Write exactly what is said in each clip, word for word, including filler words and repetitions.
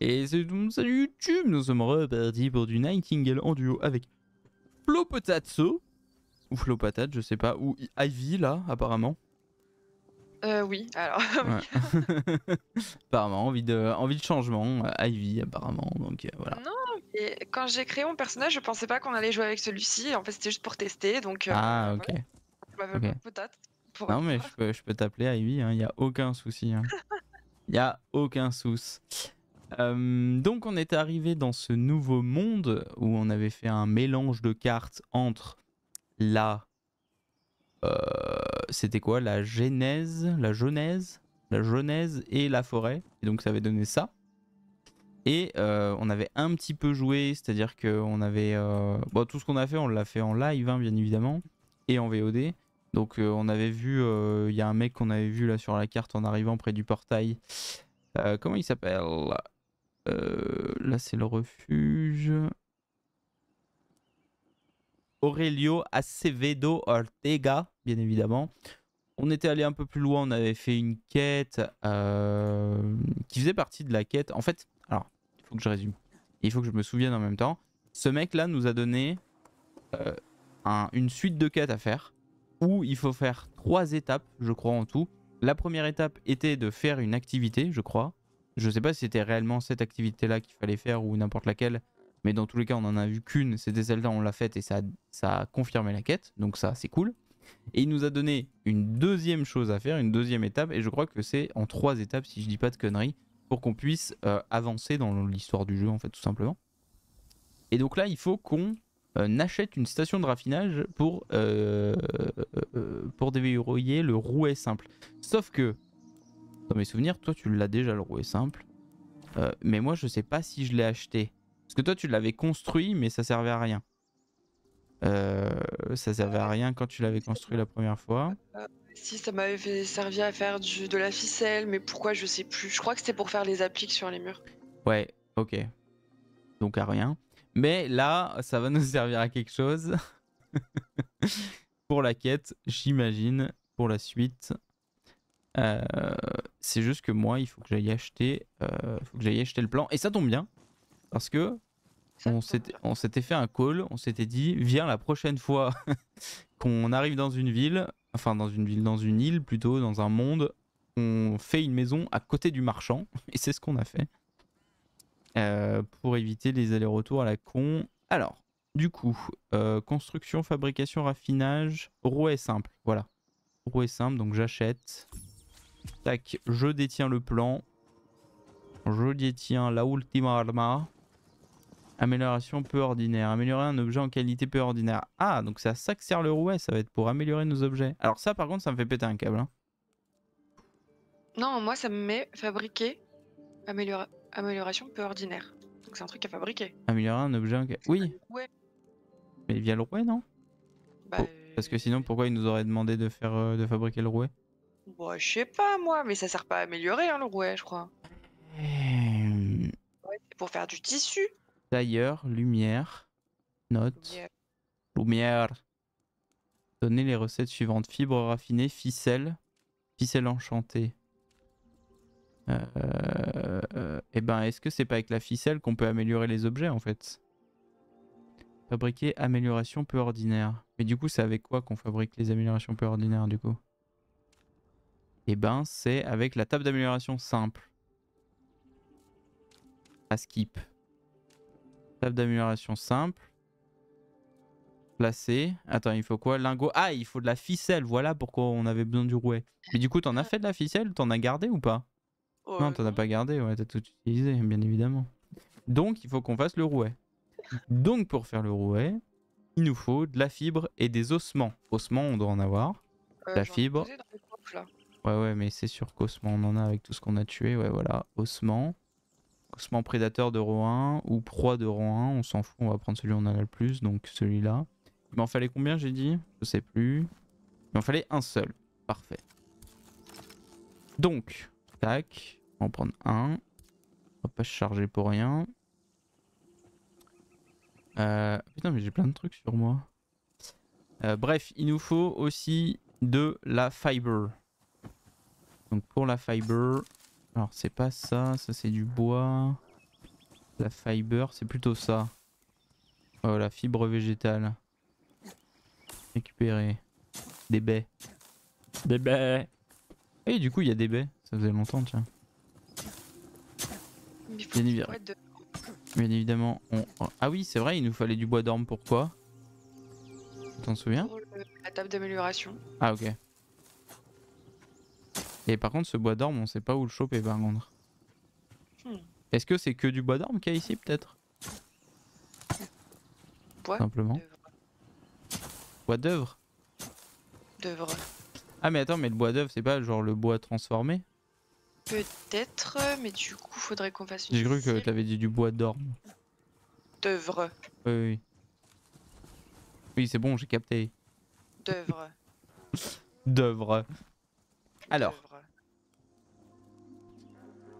Et c'est donc ça YouTube, nous sommes repartis pour du Nightingale en duo avec Flo Patatso. Ou Flo Patat, je sais pas, ou Ivy là, apparemment. Euh oui, alors... Ouais. Apparemment, envie de, envie de changement, euh, Ivy apparemment, donc euh, voilà. Non, mais quand j'ai créé mon personnage, je pensais pas qu'on allait jouer avec celui-ci, en fait c'était juste pour tester, donc... Euh, ah ok. Voilà. Je m'appelle Flo Patat. Pour non mais je peux, je peux t'appeler Ivy, il hein, y a aucun souci. Hein. Y a aucun souci. Euh, donc on était arrivé dans ce nouveau monde où on avait fait un mélange de cartes entre la... Euh, c'était quoi la genèse, la genèse, la genèse et la forêt. Et donc ça avait donné ça. Et euh, on avait un petit peu joué, c'est-à-dire qu'on avait... Euh, bon, tout ce qu'on a fait, on l'a fait en live, hein, bien évidemment, et en V O D. Donc euh, on avait vu, il euh, y a un mec qu'on avait vu là sur la carte en arrivant près du portail. Euh, comment il s'appelle? euh, Là c'est le refuge. Aurelio Acevedo Ortega, bien évidemment. On était allé un peu plus loin, on avait fait une quête euh, qui faisait partie de la quête. En fait, alors, il faut que je résume. Il faut que je me souvienne en même temps. Ce mec-là nous a donné euh, un, une suite de quêtes à faire où il faut faire trois étapes, je crois, en tout. La première étape était de faire une activité, je crois. Je sais pas si c'était réellement cette activité-là qu'il fallait faire ou n'importe laquelle. Mais dans tous les cas, on en a vu qu'une, c'était celle-là, on l'a faite et ça, ça a confirmé la quête. Donc ça, c'est cool. Et il nous a donné une deuxième chose à faire, une deuxième étape. Et je crois que c'est en trois étapes, si je dis pas de conneries, pour qu'on puisse euh, avancer dans l'histoire du jeu, en fait, tout simplement. Et donc là, il faut qu'on euh, achète une station de raffinage pour, euh, euh, pour déverrouiller le rouet simple. Sauf que, dans mes souvenirs, toi, tu l'as déjà, le rouet simple. Euh, mais moi, je sais pas si je l'ai acheté. Parce que toi, tu l'avais construit, mais ça servait à rien. Euh, ça servait à rien quand tu l'avais construit la première fois. Euh, si, ça m'avait servi à faire du, de la ficelle, mais pourquoi, je sais plus. Je crois que c'était pour faire les appliques sur les murs. Ouais, ok. Donc à rien. Mais là, ça va nous servir à quelque chose. Pour la quête, j'imagine, pour la suite. Euh, c'est juste que moi, il faut que j'aille acheter, euh, faut que j'aille acheter le plan. Et ça tombe bien. Parce que on s'était fait un call, on s'était dit viens la prochaine fois qu'on arrive dans une ville, enfin dans une ville, dans une île plutôt, dans un monde, on fait une maison à côté du marchand, et c'est ce qu'on a fait. Euh, pour éviter les allers-retours à la con. Alors, du coup, euh, construction, fabrication, raffinage, rouet simple, voilà. Rouet simple, donc j'achète. Tac, je détiens le plan. Je détiens la ultima arma. Amélioration peu ordinaire. Améliorer un objet en qualité peu ordinaire. Ah, donc c'est à ça que sert le rouet, ça va être pour améliorer nos objets. Alors ça, par contre, ça me fait péter un câble. Hein. Non, moi, ça me met fabriquer améliora... amélioration peu ordinaire. Donc c'est un truc à fabriquer. Améliorer un objet en... Oui. Ouais. Mais via le rouet, non? Bah, oh. Parce que sinon, pourquoi il nous aurait demandé de, faire, euh, de fabriquer le rouet? Bah, je sais pas, moi, mais ça sert pas à améliorer, hein, le rouet, je crois. Hum... Ouais, c'est pour faire du tissu. D'ailleurs, lumière, note, lumière. lumière. Donnez les recettes suivantes. Fibres raffinées, ficelle, ficelle enchantée. Euh, euh, euh, eh ben, est-ce que c'est pas avec la ficelle qu'on peut améliorer les objets, en fait? Fabriquer amélioration peu ordinaire. Mais du coup, c'est avec quoi qu'on fabrique les améliorations peu ordinaires, du coup? Eh ben, c'est avec la table d'amélioration simple. À skip. Table d'amélioration simple. Placé. Attends, il faut quoi? Lingot. Ah, il faut de la ficelle. Voilà pourquoi on avait besoin du rouet. Mais du coup, t'en as fait de la ficelle? T'en as gardé ou pas? Oh, non, t'en as pas gardé. Ouais, t'as tout utilisé, bien évidemment. Donc, il faut qu'on fasse le rouet. Donc, pour faire le rouet, il nous faut de la fibre et des ossements. Ossements, on doit en avoir. Euh, la fibre. Dans les coffres, là. Ouais, ouais, mais c'est sûr qu'ossements, on en a avec tout ce qu'on a tué. Ouais, voilà. Ossements. Ossements prédateur de rang un ou proie de rang un, on s'en fout, on va prendre celui où on en a le plus, donc celui-là. Il m'en fallait combien, j'ai dit? Je sais plus. Il m'en fallait un seul. Parfait. Donc, tac, on va en prendre un. On va pas se charger pour rien. Euh, putain, mais j'ai plein de trucs sur moi. Euh, bref, il nous faut aussi de la fibre. Donc pour la fibre... Alors c'est pas ça, ça c'est du bois. La fibre, c'est plutôt ça. Oh, la fibre végétale. Récupérer. Des baies. Des baies. Et du coup, il y a des baies. Ça faisait longtemps, tiens. Bien évidemment. Bien évidemment, on... Ah oui, c'est vrai, il nous fallait du bois d'orme. Pourquoi? Tu t'en souviens? Pour le, la table d'amélioration. Ah, ok. Et par contre, ce bois d'orme, on sait pas où le choper, par contre. Hmm. Est-ce que c'est que du bois d'orme qu'il y a ici, peut-être? Bois. Simplement. Bois d'œuvre. D'œuvre. Ah, mais attends, mais le bois d'œuvre, c'est pas genre le bois transformé? Peut-être, mais du coup, faudrait qu'on fasse une... J'ai cru que t'avais dit du bois d'orme. D'œuvre. Oui, oui. Oui, c'est bon, j'ai capté. D'œuvre. D'œuvre. Alors.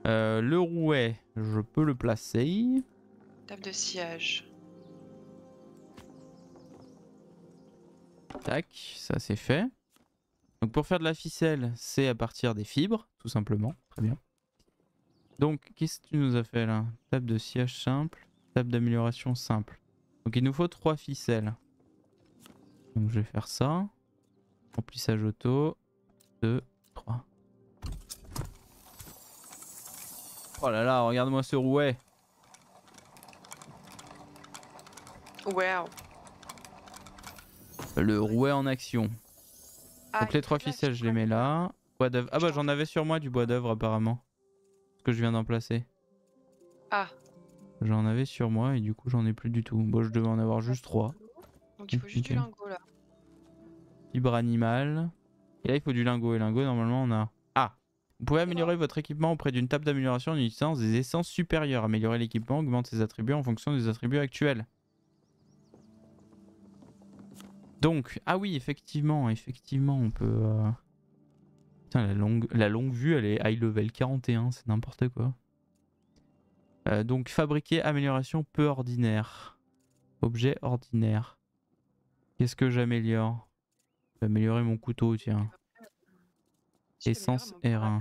Euh, le rouet, je peux le placer. Table de sillage. Tac, ça c'est fait. Donc pour faire de la ficelle, c'est à partir des fibres, tout simplement. Très bien. Donc qu'est-ce que tu nous as fait là? Table de sillage simple, table d'amélioration simple. Donc il nous faut trois ficelles. Donc je vais faire ça. Remplissage auto. deux, trois. Oh là là, regarde-moi ce rouet. Wow. Le rouet en action. Ah, donc les trois ficelles, je les mets là. Bois d'œuvre. Ah bah j'en avais sur moi du bois d'œuvre apparemment. Parce que je viens d'en placer. Ah. J'en avais sur moi et du coup j'en ai plus du tout. Bon, je devais en avoir juste trois. Donc il faut juste okay. Du lingot là. Fibre animale. Et là il faut du lingot. Et lingot normalement on a... Ah. Vous pouvez améliorer ouais. votre équipement auprès d'une table d'amélioration en utilisant des essences supérieures. Améliorer l'équipement augmente ses attributs en fonction des attributs actuels. Donc, ah oui, effectivement, effectivement, on peut... Euh... Putain, la longue, la longue vue, elle est high level quarante et un, c'est n'importe quoi. Euh, donc, fabriquer amélioration peu ordinaire. Objet ordinaire. Qu'est-ce que j'améliore? Je vais améliorer mon couteau, tiens. Essence R un.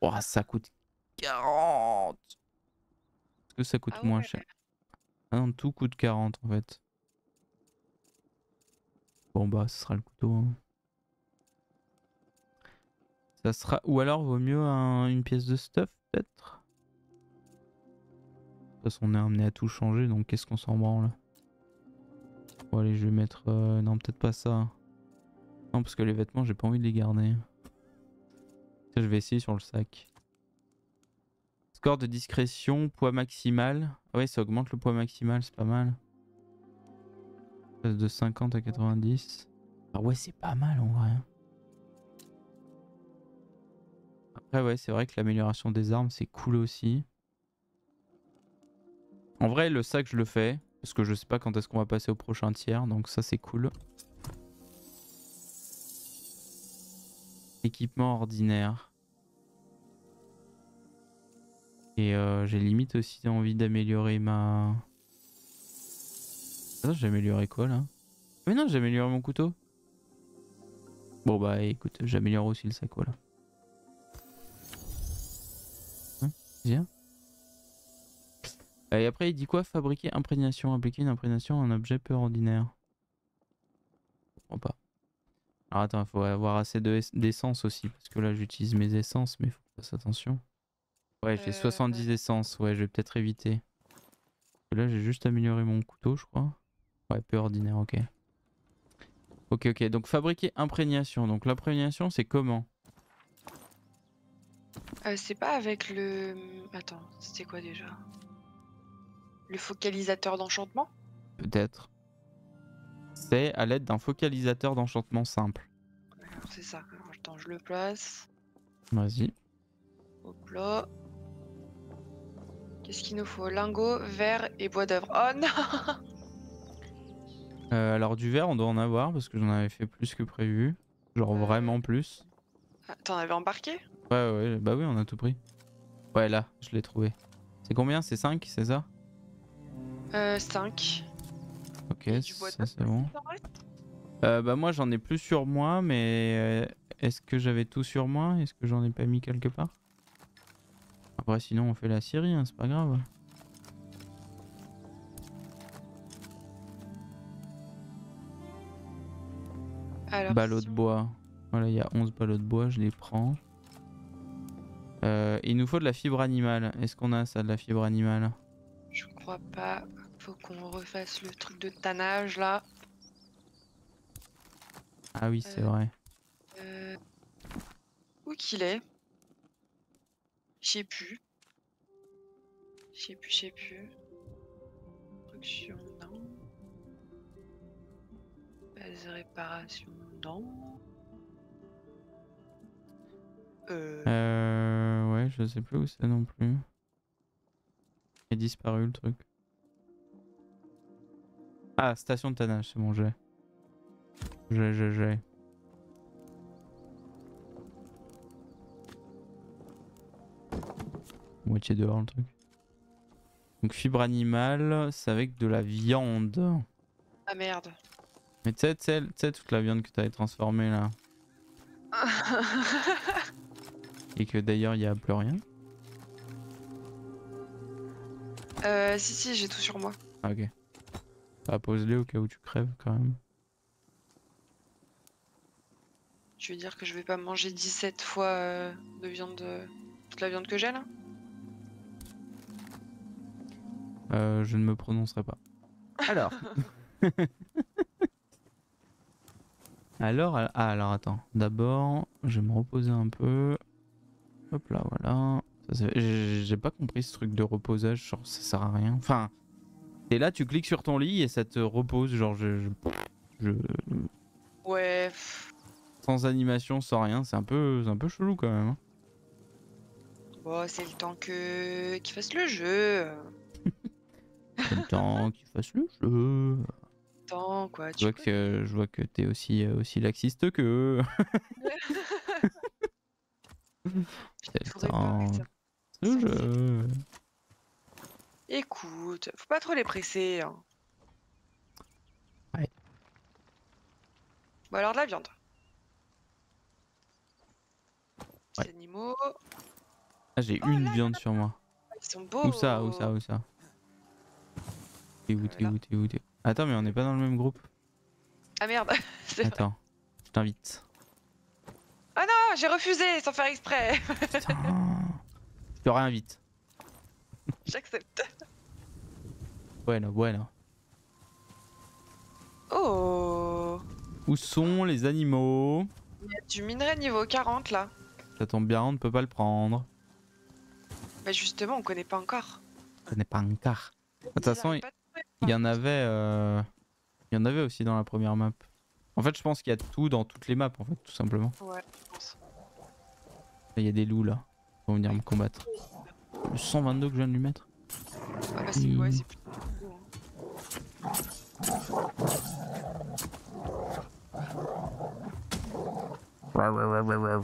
Oh, ça coûte quarante! Est-ce que ça coûte ah ouais. moins cher? Non, tout coûte quarante, en fait. Bon bah ce sera le couteau hein. Ça sera... Ou alors vaut mieux un... une pièce de stuff peut-être. De toute façon on est amené à tout changer donc qu'est-ce qu'on s'en branle. Bon allez je vais mettre... Euh... Non peut-être pas ça. Non parce que les vêtements j'ai pas envie de les garder. Ça je vais essayer sur le sac. Score de discrétion, poids maximal. Ah ouais ça augmente le poids maximal c'est pas mal. De cinquante à quatre-vingt-dix. Ah ouais c'est pas mal en vrai. Après ouais c'est vrai que l'amélioration des armes c'est cool aussi. En vrai le sac je le fais. Parce que je sais pas quand est-ce qu'on va passer au prochain tiers. Donc ça c'est cool. Équipement ordinaire. Et euh, j'ai limite aussi envie d'améliorer ma... Attends, j'ai amélioré quoi là? Mais non, j'ai amélioré mon couteau. Bon bah écoute, j'améliore aussi le sac, voilà. Hein? Viens. Et après, il dit quoi? Fabriquer imprégnation. Appliquer une imprégnation à un objet peu ordinaire. Je comprends pas. Alors attends, il faut avoir assez d'essence aussi. Parce que là, j'utilise mes essences, mais faut que je fasse attention. Ouais, j'ai euh... soixante-dix essences. Ouais, je vais peut-être éviter. Là, j'ai juste amélioré mon couteau, je crois. Ouais, peu ordinaire, ok. Ok, ok, donc fabriquer imprégnation. Donc l'imprégnation, c'est comment? euh, C'est pas avec le... Attends, c'était quoi déjà? Le focalisateur d'enchantement? Peut-être. C'est à l'aide d'un focalisateur d'enchantement simple. C'est ça, attends, je le place. Vas-y. Hop là. Qu'est-ce qu'il nous faut? Lingot, verre et bois d'œuvre. Oh non euh, Alors du verre, on doit en avoir parce que j'en avais fait plus que prévu. Genre euh... vraiment plus. Ah, t'en avais embarqué? Ouais, ouais, bah oui, on a tout pris. Ouais, là, je l'ai trouvé. C'est combien? C'est cinq, c'est ça? Euh, cinq. Ok, ça c'est bon. Euh, bah moi, j'en ai plus sur moi, mais euh, est-ce que j'avais tout sur moi? Est-ce que j'en ai pas mis quelque part? Après sinon on fait la série, hein, c'est pas grave. Alors, ballots de bois. Voilà, il y a onze ballots de bois, je les prends. Euh, il nous faut de la fibre animale. Est-ce qu'on a ça, de la fibre animale? Je crois pas. Faut qu'on refasse le truc de tannage là. Ah oui, c'est euh, vrai. Euh... Où qu'il est? Je sais plus. Je sais plus, je sais plus. Construction, non. Base réparation, non. Euh... euh... Ouais, je sais plus où c'est non plus. Il a disparu le truc. Ah, station de tannage, c'est bon, j'ai. J'ai, j'ai, j'ai. Moitié dehors le truc. Donc fibre animale, c'est avec de la viande. Ah merde. Mais tu sais toute la viande que t'avais transformée là. Et que d'ailleurs il n'y a plus rien. Euh si si, j'ai tout sur moi. Ah, ok. Bah, pose-les au cas où tu crèves quand même. Tu veux dire que je vais pas manger dix-sept fois euh, de viande, euh, toute la viande que j'ai là? Euh, je ne me prononcerai pas. Alors. alors, ah, alors attends. D'abord, je vais me reposer un peu. Hop là, voilà. J'ai pas compris ce truc de reposage, genre ça sert à rien. Enfin, t'es là, tu cliques sur ton lit et ça te repose, genre je... je, je... Ouais. Sans animation, sans rien, c'est un peu, un peu chelou quand même. Bon, c'est le temps que qu'il fasse le jeu. Le temps qu'il fasse le jeu. Temps quoi. Tu je vois connais. que je vois que t'es aussi aussi laxiste que. Putain, c'est le jeu. Écoute, faut pas trop les presser. Hein. Ouais. Bon alors de la viande. Ouais. Les animaux. Ah j'ai oh, une là, viande là, là, sur moi. Ils sont beaux. Où ça, où ça, où ça. T'es où, t'es où, t'es où, t'es où. Attends, mais on n'est pas dans le même groupe. Ah merde. Attends, vrai. Je t'invite. Ah non, j'ai refusé sans faire exprès. Putain. Je te réinvite. J'accepte. Bueno, bueno. Oh. Où sont les animaux? Il y a du minerai niveau quarante là. Ça tombe bien, on ne peut pas le prendre. Bah justement, on connaît pas encore. On connaît pas encore. De toute façon, il y, y en avait, euh... y en avait aussi dans la première map. En fait, je pense qu'il y a tout dans toutes les maps, en fait, tout simplement. Ouais, je pense. Il y a des loups là, ils vont venir me combattre. Le cent vingt-deux que je viens de lui mettre. Ah bah c'est mmh. ouais, c'est plutôt beau, hein. Ouais, ouais, ouais, ouais, ouais.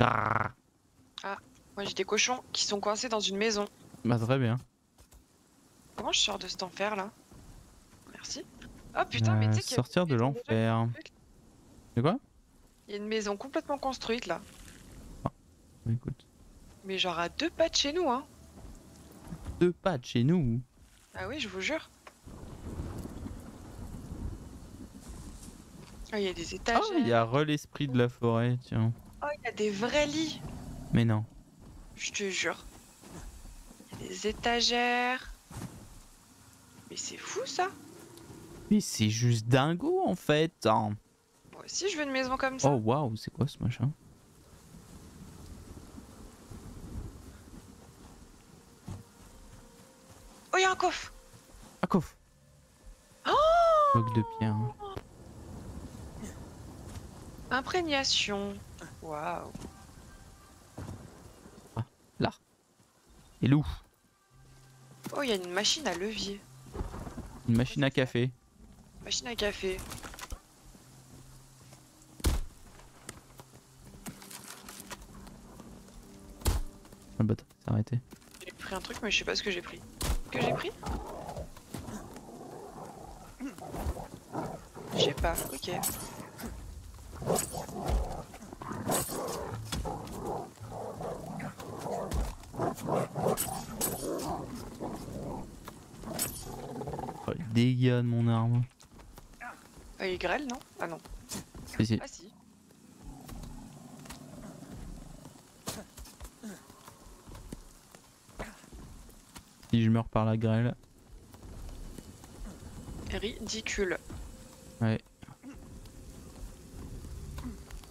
Ah, moi j'ai des cochons qui sont coincés dans une maison. Bah très bien. Comment je sors de cet enfer là? Merci. Oh putain, euh, mais tu sais sortir de l'enfer. C'est quoi? Il y a une maison complètement construite là. Ah, écoute. Mais genre à deux pas de chez nous hein. Deux pas de chez nous. Ah oui, je vous jure. Oh, il y a des étages. Oh, il y a l'esprit de la forêt, tiens. Oh, il y a des vrais lits. Mais non. Je te jure. Il y a des étagères. Mais c'est fou ça. Mais c'est juste dingo en fait. Moi aussi, je veux une maison comme ça. Oh waouh, c'est quoi ce machin? Oh, il y a un coffre. Un coffre. Oh, bloc de pierre. Hein. Imprégnation. Waouh. Ah, là. Et loup. Oh, il y a une machine à levier. Une machine à café. Machine à café. Ah bah, t'as arrêté. J'ai pris un truc, mais je sais pas ce que j'ai pris. Que j'ai pris? Je sais pas, ok. dégâts de mon arme. Il est grêle, non? Ah non. Si, si. Ah si. Si je meurs par la grêle. Ridicule. Ouais.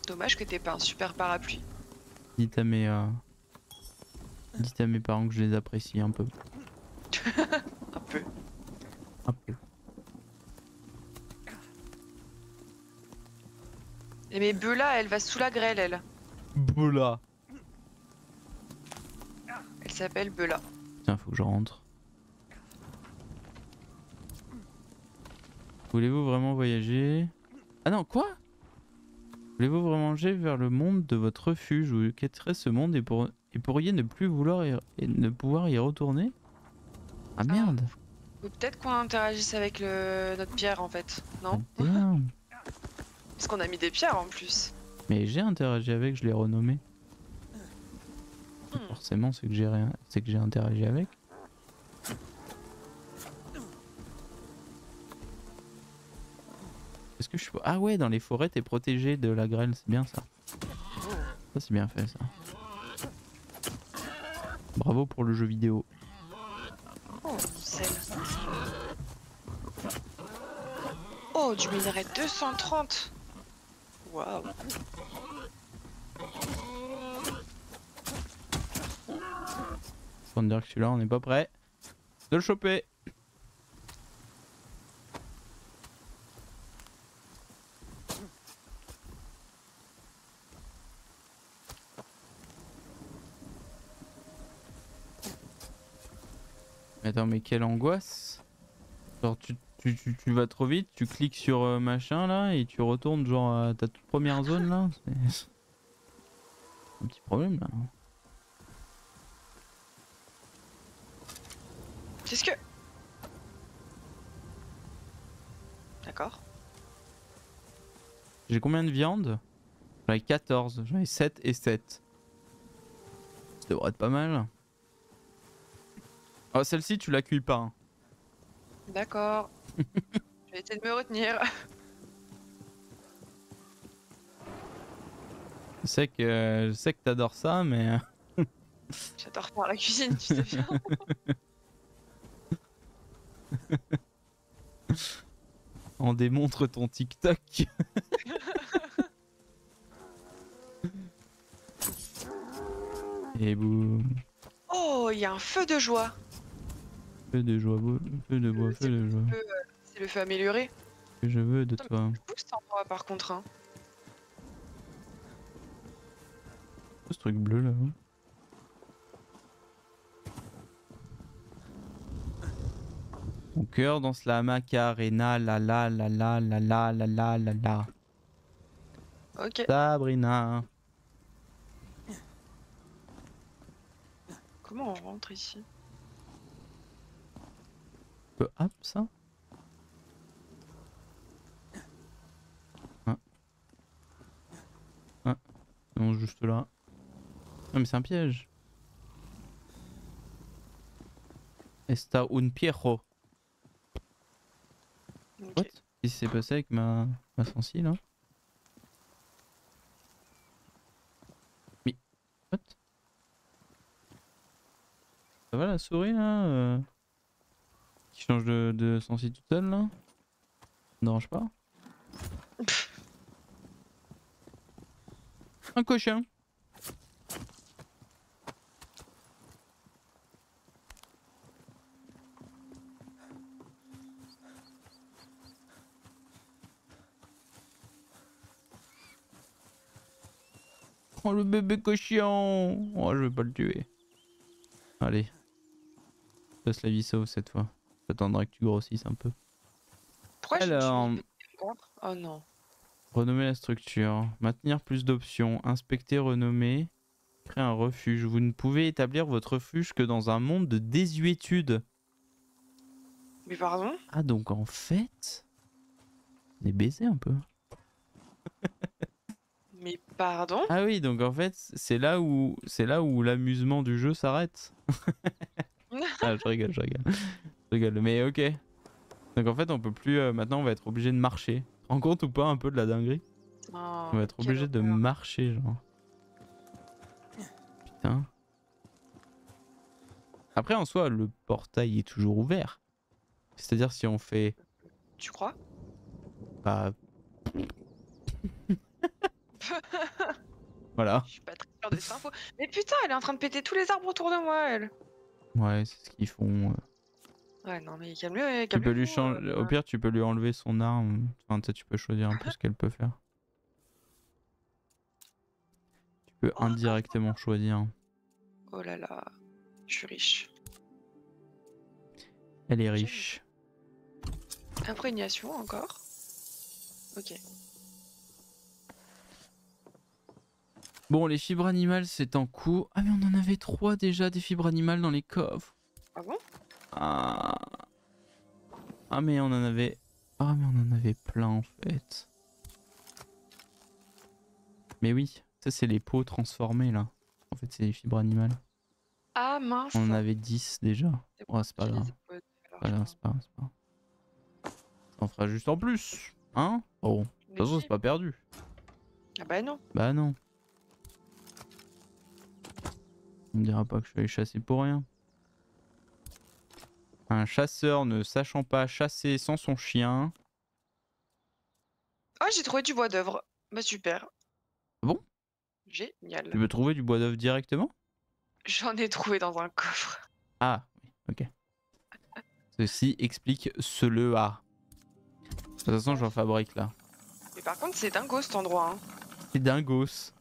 Dommage que t'aies pas un super parapluie. Dites à mes, euh... Dites à mes parents que je les apprécie un peu. Un peu. Un peu. Et mais Bella, elle va sous la grêle, elle. Bella. Elle s'appelle Bella. Tiens, faut que je rentre. Voulez-vous vraiment voyager? Ah non, quoi? Voulez-vous vraiment manger vers le monde de votre refuge? Vous quitterez ce monde et, pour... et pourriez ne plus vouloir y... et ne pouvoir y retourner? Ah merde. Ah, peut-être qu'on interagisse avec le... notre pierre en fait, non? Ah, parce qu'on a mis des pierres en plus. Mais j'ai interagi avec, je l'ai renommé. Hmm. Forcément c'est que j'ai rien... c'est que j'ai interagi avec. Est-ce que je suis... Ah ouais, dans les forêts, t'es protégé de la grêle, c'est bien ça. Ça c'est bien fait ça. Bravo pour le jeu vidéo. Oh, celle. Oh, du minerai deux cent trente. Waouh. Faut me dire que celui-là, on n'est pas prêt de le choper. Attends, mais quelle angoisse. Genre tu, tu, tu, tu vas trop vite, tu cliques sur euh, machin là et tu retournes genre à ta toute première zone là. C'est un petit problème là. Qu'est-ce que... D'accord. J'ai combien de viande? J'en ai quatorze, j'en ai sept et sept. Ça devrait être pas mal. Oh, celle-ci, tu la cuis pas. Hein. D'accord. Je vais essayer de me retenir. Je sais que, je sais que t'adores ça, mais... J'adore faire la cuisine, tu sais bien. On démontre ton TikTok. Et boum. Oh, il y a un feu de joie. Feu de joie, feu de bois, feu de joie. C'est le feu amélioré. Que je veux de Attends, toi. Je pousse en bois par contre. Hein. Ce truc bleu là. Hein. Mon cœur danse la macarena, la la la la la la la la la la. Ok. Sabrina. Comment on rentre ici? Peu hop ça. Ah. Ah. Non, juste là. Non mais c'est un piège. Está un pierro. Okay. What? Qu'est-ce qui s'est passé avec ma, ma sensi là? Mais... What? Ça va la souris là euh... qui change de, de sensi toute seule là? Ça ne dérange pas? Un cochon. Oh le bébé cochon. Oh je vais pas le tuer. Allez. Passe la vie sauve cette fois. J'attendrai que tu grossisses un peu. Pourquoi alors, je oh non. Renommer la structure. Maintenir plus d'options. Inspecter, renommer. Créer un refuge. Vous ne pouvez établir votre refuge que dans un monde de désuétude. Mais pardon? Ah donc en fait... On est baisé un peu. Mais pardon? Ah oui donc en fait c'est là où c'est là où l'amusement du jeu s'arrête. Ah je rigole, je rigole. Je rigole, mais ok. Donc en fait on peut plus, euh, maintenant on va être obligé de marcher. Tu te rends compte ou pas un peu de la dinguerie? Oh, on va être obligé de marcher genre. Putain. Après en soi le portail est toujours ouvert. C'est à dire si on fait... Tu crois? Bah... Voilà. Je suis pas très sûre de cette info. Mais putain, elle est en train de péter tous les arbres autour de moi, elle. Ouais, c'est ce qu'ils font. Ouais, non, mais calme-le. Calme lui fond, euh, Au ouais. pire, tu peux lui enlever son arme. Enfin, tu peux choisir un peu ce qu'elle peut faire. Tu peux oh, indirectement oh. choisir. Oh là là, je suis riche. Elle est riche. Imprégnation encore. Ok. Bon, les fibres animales, c'est en cours. Ah, mais on en avait trois déjà, des fibres animales dans les coffres. Ah bon? Ah. Ah, mais on en avait. Ah, mais on en avait plein en fait. Mais oui, ça, c'est les pots transformés là. En fait, c'est les fibres animales. Ah mince. On en avait dix déjà. Oh, c'est pas grave. Voilà, c'est pas grave. Ça en fera juste en plus. Hein? Oh. De toute façon, c'est pas perdu. Ah bah non. Bah non. On me dira pas que je suis allé chasser pour rien. Un chasseur ne sachant pas chasser sans son chien. Ah, j'ai trouvé du bois d'œuvre. Bah super. Bon. Génial. Tu peux trouver du bois d'œuvre directement? J'en ai trouvé dans un coffre. Ah, ok. Ceci explique ce le A. De toute façon, j'en fabrique là. Mais par contre, c'est dingos cet endroit. Hein. C'est dingos.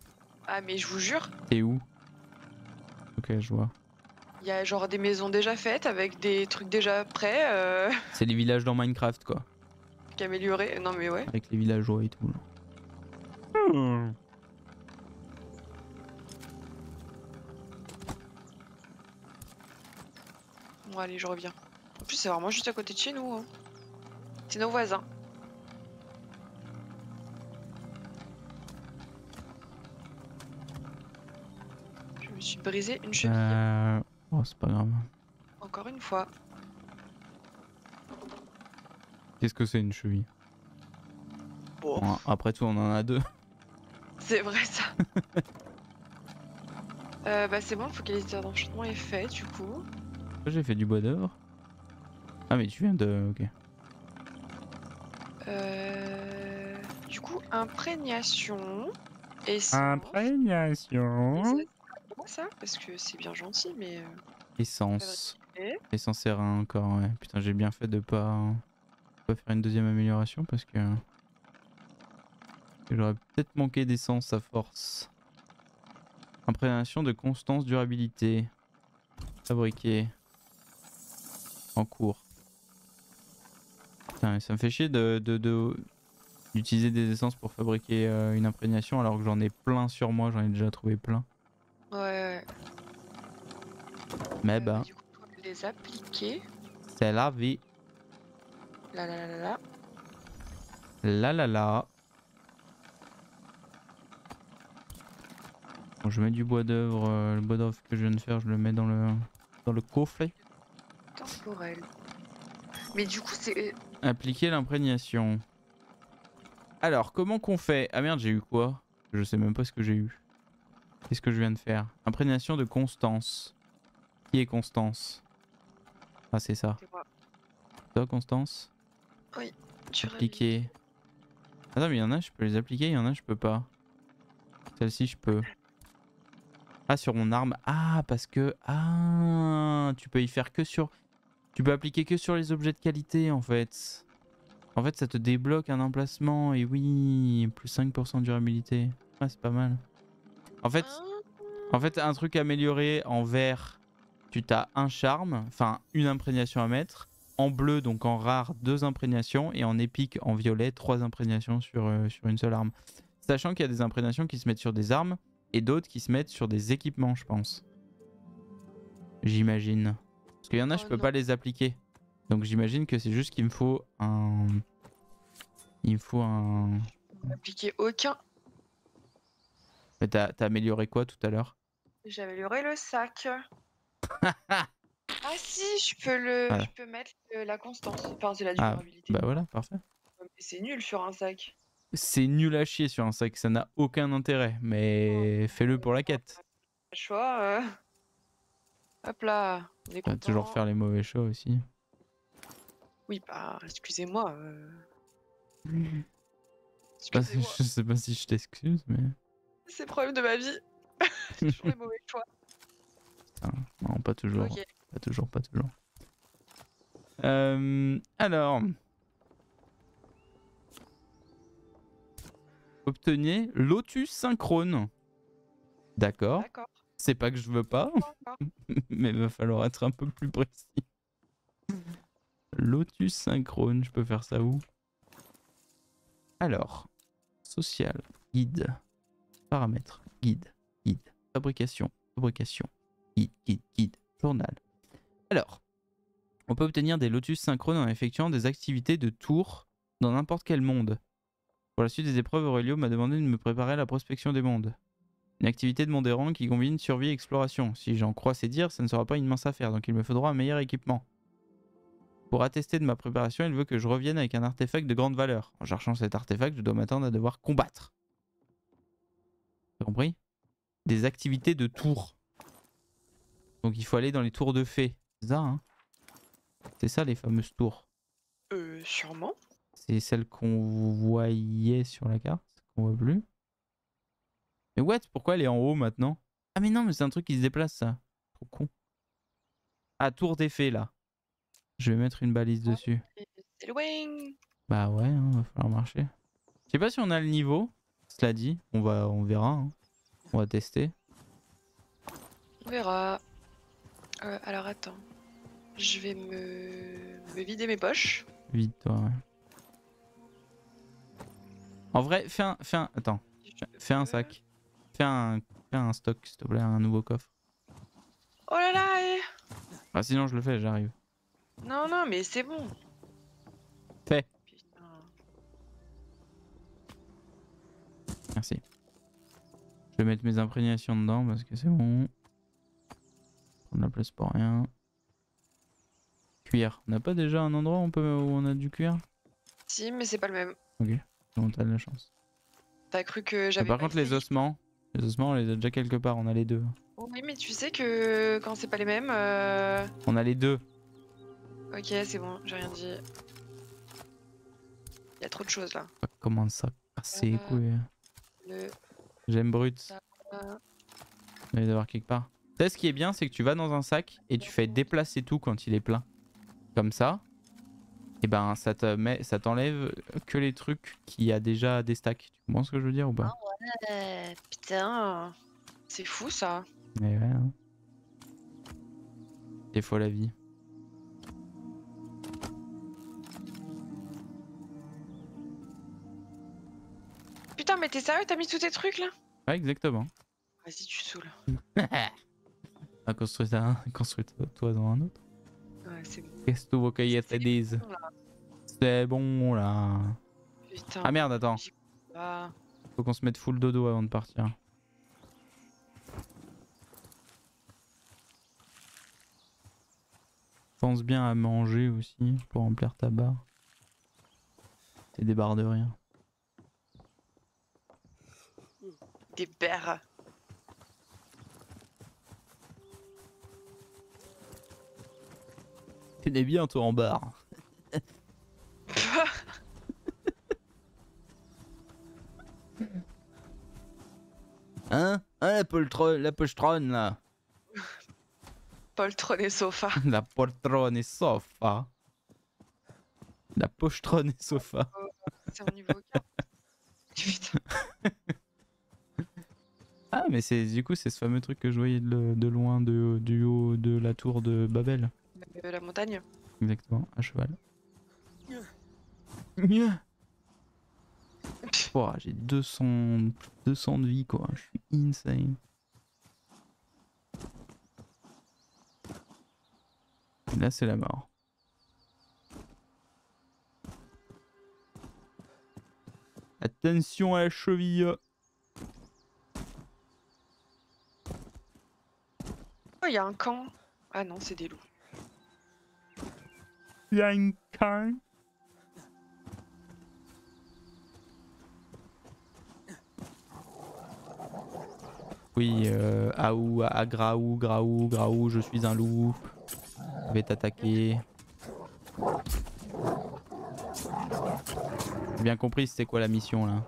Ah, mais je vous jure. T'es où? Ok, je vois. Il y a genre des maisons déjà faites avec des trucs déjà prêts. Euh... C'est les villages dans Minecraft quoi. Qu'améliorer, non mais ouais. Avec les villageois et tout. Hmm. Bon allez, je reviens. En plus c'est vraiment juste à côté de chez nous. Hein. C'est nos voisins. Je me suis brisé une cheville. Euh... Oh, c'est pas grave. Encore une fois. Qu'est-ce que c'est une cheville? Bon. Bon, après tout, on en a deux. C'est vrai ça. euh, bah c'est bon, le focalisateur d'enchantement est fait du coup. J'ai fait du bois d'œuvre. Ah mais tu viens de... Ok. Euh... Du coup, imprégnation. Et imprégnation. Et ça parce que c'est bien gentil mais... Essence. Essence R un encore ouais. Putain j'ai bien fait de pas... de pas faire une deuxième amélioration parce que... J'aurais peut-être manqué d'essence à force. Imprégnation de constance, durabilité. Fabriqué. En cours. Putain ça me fait chier de... d'utiliser de, de... des essences pour fabriquer euh, une imprégnation alors que j'en ai plein sur moi, j'en ai déjà trouvé plein. Ouais, ouais. Mais euh, bah. Du coup, on peut les appliquer. C'est la vie. La la la la. La la la. Bon, je mets du bois d'œuvre. Euh, le bois d'œuvre que je viens de faire, je le mets dans le dans le coffret. Temporel. Mais du coup, c'est. Appliquer l'imprégnation. Alors, comment qu'on fait? Ah merde, j'ai eu quoi? Je sais même pas ce que j'ai eu. Qu'est-ce que je viens de faire? Imprégnation de Constance. Qui est Constance? Ah c'est ça. C'est toi Constance? Oui. Appliquer. Attends mais il y en a je peux les appliquer, il y en a je peux pas. Celle-ci je peux. Ah sur mon arme. Ah parce que... Ah tu peux y faire que sur... Tu peux appliquer que sur les objets de qualité en fait. En fait ça te débloque un emplacement et oui... Plus cinq pour cent de durabilité. Ah c'est pas mal. En fait, en fait, un truc amélioré en vert, tu t'as un charme, enfin une imprégnation à mettre. En bleu, donc en rare, deux imprégnations. Et en épique, en violet, trois imprégnations sur, euh, sur une seule arme. Sachant qu'il y a des imprégnations qui se mettent sur des armes et d'autres qui se mettent sur des équipements, je pense. J'imagine. Parce qu'il y en a, je peux pas les appliquer. Donc j'imagine que c'est juste qu'il me faut un... Il me faut un... Appliquer aucun... Mais t'as amélioré quoi tout à l'heure? J'ai amélioré le sac. Ah si, je peux le, voilà. Je peux mettre le, la constance, enfin c'est la durabilité. Ah, bah voilà, parfait. C'est nul sur un sac. C'est nul à chier sur un sac, ça n'a aucun intérêt, mais fais-le pour la quête. Choix, euh... hop là, on est content. Toujours faire les mauvais choix aussi. Oui, bah, excusez-moi. Euh... Mmh. Excusez je sais pas si je t'excuse, mais... C'est le problème de ma vie. Toujours les mauvais choix. Putain, non, pas toujours. Okay. Pas toujours, pas toujours. Euh, alors... Obtenez lotus synchrone. D'accord. C'est pas que je veux pas, mais il va falloir être un peu plus précis. Lotus synchrone, je peux faire ça où? Alors, social, guide, paramètres, guide, guide, fabrication, fabrication, guide, guide, guide, journal. Alors, on peut obtenir des lotus synchrones en effectuant des activités de tour dans n'importe quel monde. Pour la suite des épreuves, Aurelio m'a demandé de me préparer à la prospection des mondes. Une activité de Mondéran qui combine survie et exploration. Si j'en crois ses dires, ça ne sera pas une mince affaire, donc il me faudra un meilleur équipement. Pour attester de ma préparation, il veut que je revienne avec un artefact de grande valeur. En cherchant cet artefact, je dois m'attendre à devoir combattre. T'as compris? Des activités de tours. Donc il faut aller dans les tours de fées. C'est ça, hein? C'est ça les fameuses tours. Euh, sûrement. C'est celle qu'on voyait sur la carte, qu'on voit plus. Mais what? Pourquoi elle est en haut maintenant? Ah mais non, mais c'est un truc qui se déplace ça. Trop con. Ah, tour des fées là. Je vais mettre une balise dessus. Bah ouais, hein, va falloir marcher. Je sais pas si on a le niveau. Cela dit, on va, on verra. Hein. On va tester. On verra. Euh, alors attends, je vais me... me vider mes poches. Vide toi. Ouais. En vrai, fais un, fais un, attends, fais un sac, fais un, fais un stock s'il te plaît, un nouveau coffre. Oh là là. Et... Ah sinon je le fais, j'arrive. Non, non, mais c'est bon. Fait. Putain. Merci. Je vais mettre mes imprégnations dedans parce que c'est bon. On n'a plus pour rien. Cuir. On n'a pas déjà un endroit où on, peut, où on a du cuir? Si, mais c'est pas le même. Ok, on a de la chance. T'as cru que j'avais... Par contre les ossements, les ossements on les a déjà quelque part, on a les deux. Oui, mais tu sais que quand c'est pas les mêmes... Euh... On a les deux. Ok, c'est bon, j'ai rien dit. Il y a trop de choses là. Comment ça casser les couilles? Le... J'aime brut. On va avoir quelque part. Tu sais ce qui est bien, c'est que tu vas dans un sac et tu fais déplacer tout quand il est plein. Comme ça, et ben ça t'enlève que les trucs qui a déjà des stacks. Tu comprends ce que je veux dire ou pas? Ah ouais, putain, c'est fou ça. Mais ouais. Hein. Des fois la vie. Putain, mais t'es sérieux? T'as mis tous tes trucs là? Ouais, exactement. Vas-y, tu saoules. Ah, construis-toi un... construis dans un autre. Ouais, c'est bon. Qu'est-ce que tu veux qu'il y ait te dise? C'est bon là. Putain. Ah merde, attends. Pas... Faut qu'on se mette full dodo avant de partir. Pense bien à manger aussi pour remplir ta barre. T'es des barres de rien. Des pères. T'es bien toi en barre. Hein? Hein la poltronne, la poltronne là. Poltronne et sofa. La poltronne et sofa. La poltronne et sofa. C'est au niveau quatre. Putain. Ah mais c'est du coup c'est ce fameux truc que je voyais de, de loin de, du haut de la tour de Babel. La, la montagne. Exactement, à cheval. Yeah. Oh, j'ai deux cents de vie quoi, je suis insane. Et là c'est la mort. Attention à la cheville. Il y a un camp. Ah non, c'est des loups. quelqu'un. Oui, euh, aou, ah, graou, graou, graou, je suis un loup. Je vais t'attaquer. J'ai bien compris c'était quoi la mission là.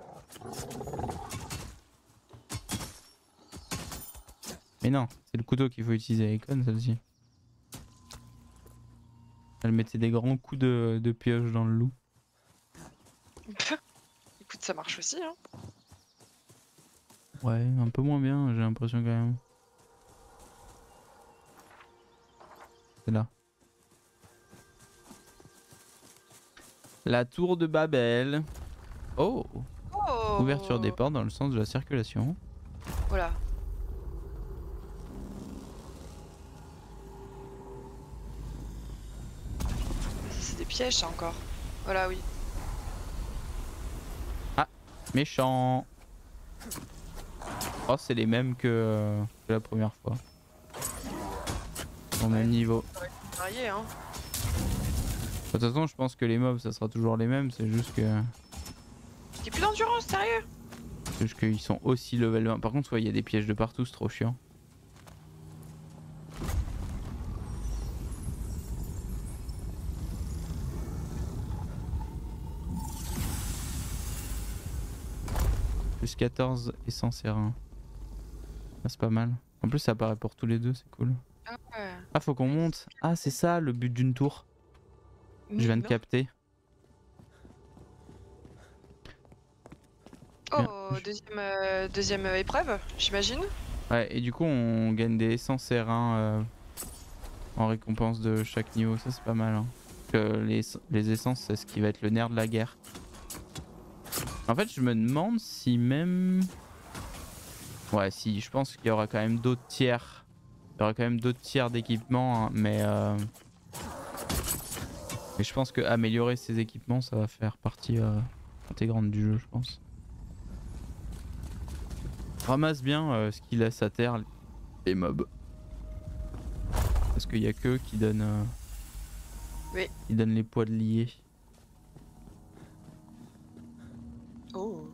Mais non, c'est le couteau qu'il faut utiliser à Icon celle-ci. Elle mettait des grands coups de, de pioche dans le loup. Écoute, ça marche aussi hein. Ouais, un peu moins bien, j'ai l'impression quand même. C'est là. La tour de Babel. Oh, oh. Ouverture des portes dans le sens de la circulation. Voilà. C'est des pièges ça encore. Voilà, oui. Ah, méchant. Oh, c'est les mêmes que, euh, que la première fois. Au même niveau. Varié, hein. De toute façon, je pense que les mobs, ça sera toujours les mêmes. C'est juste que. J'ai plus d'endurance, sérieux. C'est juste qu'ils sont aussi level vingt. Par contre, il ouais, y a des pièges de partout, c'est trop chiant. Plus quatorze et sans serin. C'est pas mal. En plus ça apparaît pour tous les deux, c'est cool. Ah, ouais. Ah faut qu'on monte. Ah c'est ça le but d'une tour. Mais je viens non. de capter. Oh je... deuxième, euh, deuxième épreuve j'imagine. Ouais et du coup on gagne des cent sérins euh, en récompense de chaque niveau, ça c'est pas mal. Hein. Que les, les essences c'est ce qui va être le nerf de la guerre. En fait je me demande si même... Ouais si, je pense qu'il y aura quand même d'autres tiers. Il y aura quand même d'autres tiers d'équipements, hein, mais, euh... mais je pense que améliorer ces équipements ça va faire partie euh, intégrante du jeu je pense. Ramasse bien euh, ce qu'il laisse à terre les mobs. Parce qu'il y a qu'eux qui donnent euh... oui. qui donnent les poids de liés. Oh.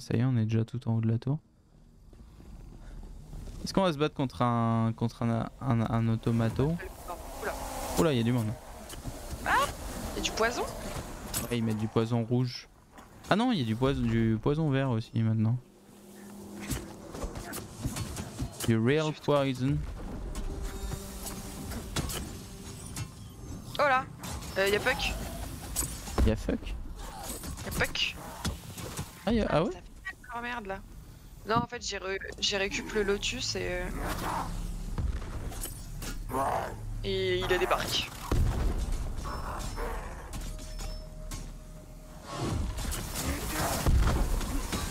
Ça y est on est déjà tout en haut de la tour. Est-ce qu'on va se battre contre un contre un, un, un automato? Oula, il y a du monde. Ah, il y a du poison. Ouais, ils mettent du poison rouge. Ah non, il y a du poison du poison vert aussi maintenant. Du real poison. Oh là, euh, y a Puck. Y a Puck. Y a Puck. Ah, y a... ah ouais. Oh merde là. Non en fait j'ai re... récup le lotus et... Et il a des barques.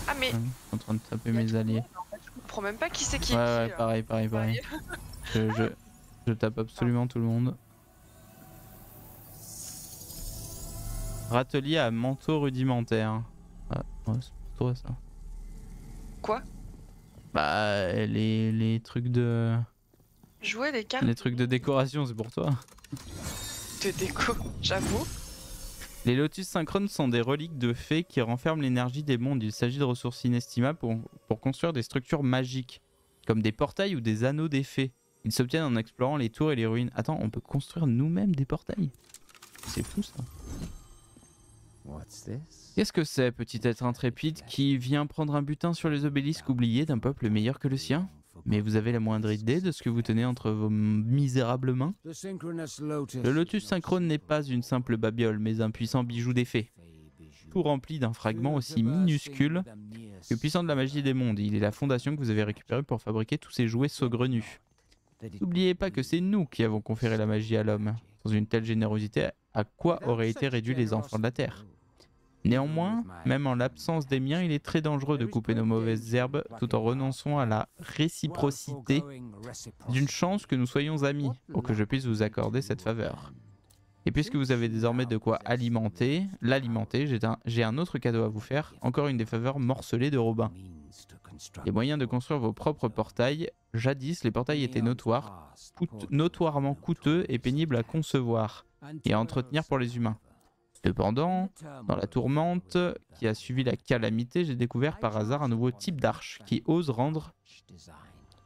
Ah mais... Je suis en train de taper mes alliés. En fait, je comprends même pas qui c'est qui. Ouais ouais qui, pareil pareil pareil. je, je, je tape absolument tout le monde. Râtelier à manteau rudimentaire. Ah ouais, c'est pour toi ça. Quoi? Bah les, les trucs de... Jouer les cartes. Les trucs de décoration c'est pour toi. De déco, j'avoue. Les lotus synchrones sont des reliques de fées qui renferment l'énergie des mondes. Il s'agit de ressources inestimables pour, pour construire des structures magiques. Comme des portails ou des anneaux des fées. Ils s'obtiennent en explorant les tours et les ruines. Attends, on peut construire nous-mêmes des portails. C'est fou ça. Qu'est-ce que c'est, petit être intrépide qui vient prendre un butin sur les obélisques oubliés d'un peuple meilleur que le sien? Mais vous avez la moindre idée de ce que vous tenez entre vos misérables mains? Le lotus synchrone n'est pas une simple babiole, mais un puissant bijou des fées. Tout rempli d'un fragment aussi minuscule que puissant de la magie des mondes. Il est la fondation que vous avez récupérée pour fabriquer tous ces jouets saugrenus. N'oubliez pas que c'est nous qui avons conféré la magie à l'homme. Sans une telle générosité, à quoi auraient été réduits les enfants de la Terre? Néanmoins, même en l'absence des miens, il est très dangereux de couper nos mauvaises herbes tout en renonçant à la réciprocité d'une chance que nous soyons amis pour que je puisse vous accorder cette faveur. Et puisque vous avez désormais de quoi alimenter, l'alimenter, j'ai un, j'ai un autre cadeau à vous faire, encore une des faveurs morcelées de Robin. Les moyens de construire vos propres portails. Jadis, les portails étaient notoires, coûte, notoirement coûteux et pénibles à concevoir. et à entretenir pour les humains. Cependant, dans la tourmente qui a suivi la calamité, j'ai découvert par hasard un nouveau type d'arche qui ose rendre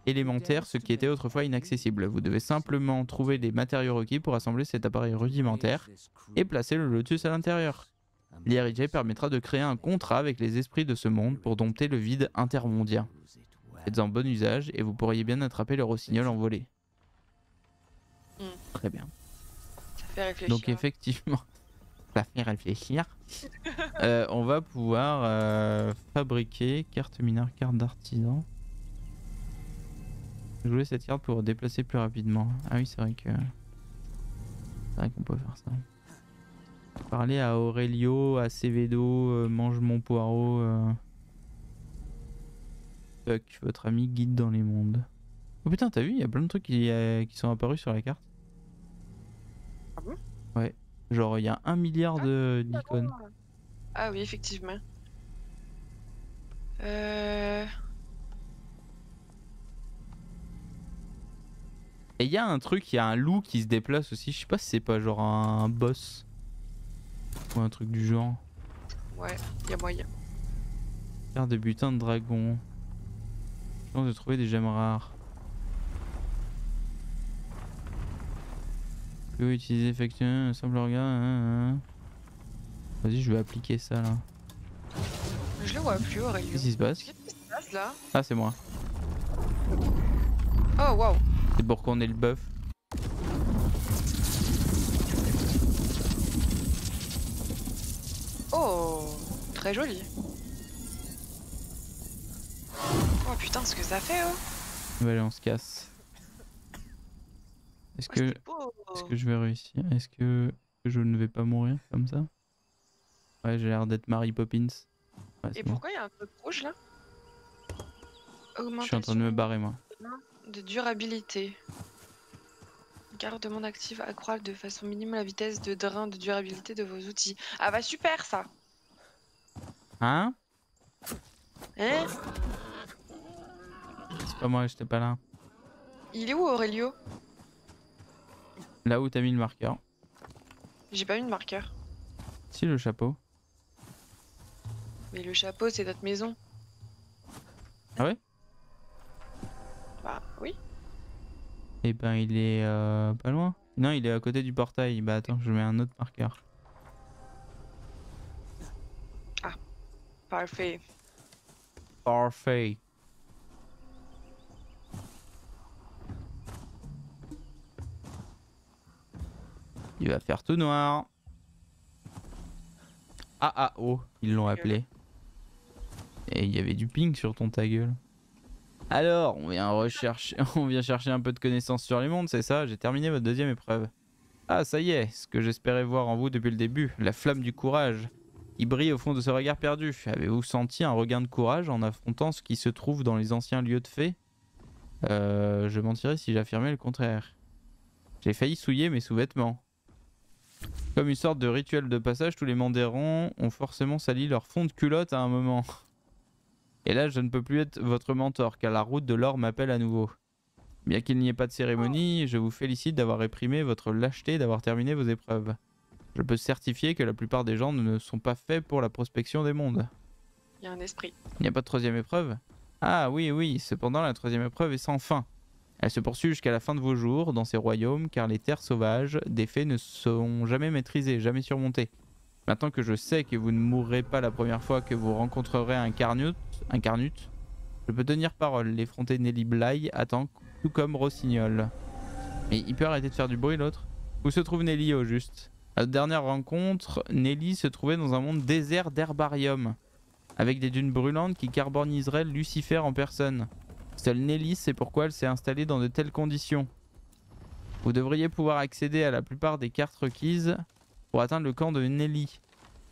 élémentaire ce qui était autrefois inaccessible. Vous devez simplement trouver les matériaux requis pour assembler cet appareil rudimentaire et placer le lotus à l'intérieur. L'I R I G permettra de créer un contrat avec les esprits de ce monde pour dompter le vide intermondien. Faites-en bon usage et vous pourriez bien attraper le rossignol envolé. Mmh. Très bien. Ça fait réfléchir. Donc effectivement, ça fait réfléchir. euh, on va pouvoir euh, fabriquer carte mineur, carte d'artisan. Jouer cette carte pour déplacer plus rapidement. Ah oui, c'est vrai que c'est vrai qu'on peut faire ça. Parler à Aurelio Acevedo, euh, mange mon poireau. Euh... Tuck, votre ami guide dans les mondes. Oh putain, t'as vu, il y a plein de trucs qui, euh, qui sont apparus sur la carte. Ah bon? Ouais. Genre, il y a un milliard ah, d'icônes. Ah oui, effectivement. Euh... Et il y a un truc, il y a un loup qui se déplace aussi. Je sais pas si c'est pas genre un boss ou un truc du genre. Ouais, il y a moyen. Carte de butin de dragon. Chance de trouver des gemmes rares. Plus utiliser effectivement un simple regard. Hein, hein. Vas-y, je vais appliquer ça là. Je le vois plus, Aurélio. Qu'est-ce qui se passe? Qu'est-ce qui se passe là? Ah, c'est moi. Oh waouh! C'est pour qu'on ait le bœuf. Oh, très joli. Oh putain, ce que ça fait, oh. Allez, on se casse. Est-ce oh, que est-ce que je vais réussir? Est-ce que je ne vais pas mourir comme ça? Ouais, j'ai l'air d'être Mary Poppins. Ouais, et pourquoi il bon. y a un truc rouge là? Je suis en train de me barrer moi. De durabilité. Garde demande active, accroître de façon minimale la vitesse de drain de durabilité de vos outils. Ah bah super ça. Hein? Hein? C'est pas moi, j'étais pas là. Il est où Aurelio? Là où t'as mis le marqueur. J'ai pas mis de marqueur. Si, le chapeau. Mais le chapeau c'est notre maison. Ah ouais? Bah oui. Et eh ben il est euh, pas loin. Non, il est à côté du portail. Bah attends, je mets un autre marqueur. Ah, parfait. Parfait. Il va faire tout noir. Ah ah oh, ils l'ont appelé. Et il y avait du ping sur ton ta gueule. Alors, on vient rechercher, on vient chercher un peu de connaissances sur les mondes, c'est ça? J'ai terminé votre deuxième épreuve. Ah, ça y est, ce que j'espérais voir en vous depuis le début, la flamme du courage, qui brille au fond de ce regard perdu. Avez-vous senti un regain de courage en affrontant ce qui se trouve dans les anciens lieux de fait? Euh, je mentirais si j'affirmais le contraire. J'ai failli souiller mes sous-vêtements. Comme une sorte de rituel de passage, tous les mandérants ont forcément sali leur fond de culotte à un moment. Et là, je ne peux plus être votre mentor, car la route de l'or m'appelle à nouveau. Bien qu'il n'y ait pas de cérémonie, je vous félicite d'avoir réprimé votre lâcheté et d'avoir terminé vos épreuves. Je peux certifier que la plupart des gens ne sont pas faits pour la prospection des mondes. Il y a un esprit. Il n'y a pas de troisième épreuve? Ah oui, oui, cependant la troisième épreuve est sans fin. Elle se poursuit jusqu'à la fin de vos jours dans ces royaumes, car les terres sauvages des fées ne sont jamais maîtrisées, jamais surmontées. Maintenant que je sais que vous ne mourrez pas la première fois que vous rencontrerez un carnute, un carnute, je peux tenir parole. L'effronté Nelly Bly attend tout comme Rossignol. Mais il peut arrêter de faire du bruit l'autre. Où se trouve Nelly au juste? À notre dernière rencontre, Nelly se trouvait dans un monde désert d'herbarium, avec des dunes brûlantes qui carboniseraient Lucifer en personne. Seule Nelly sait pourquoi elle s'est installée dans de telles conditions. Vous devriez pouvoir accéder à la plupart des cartes requises pour atteindre le camp de Nelly,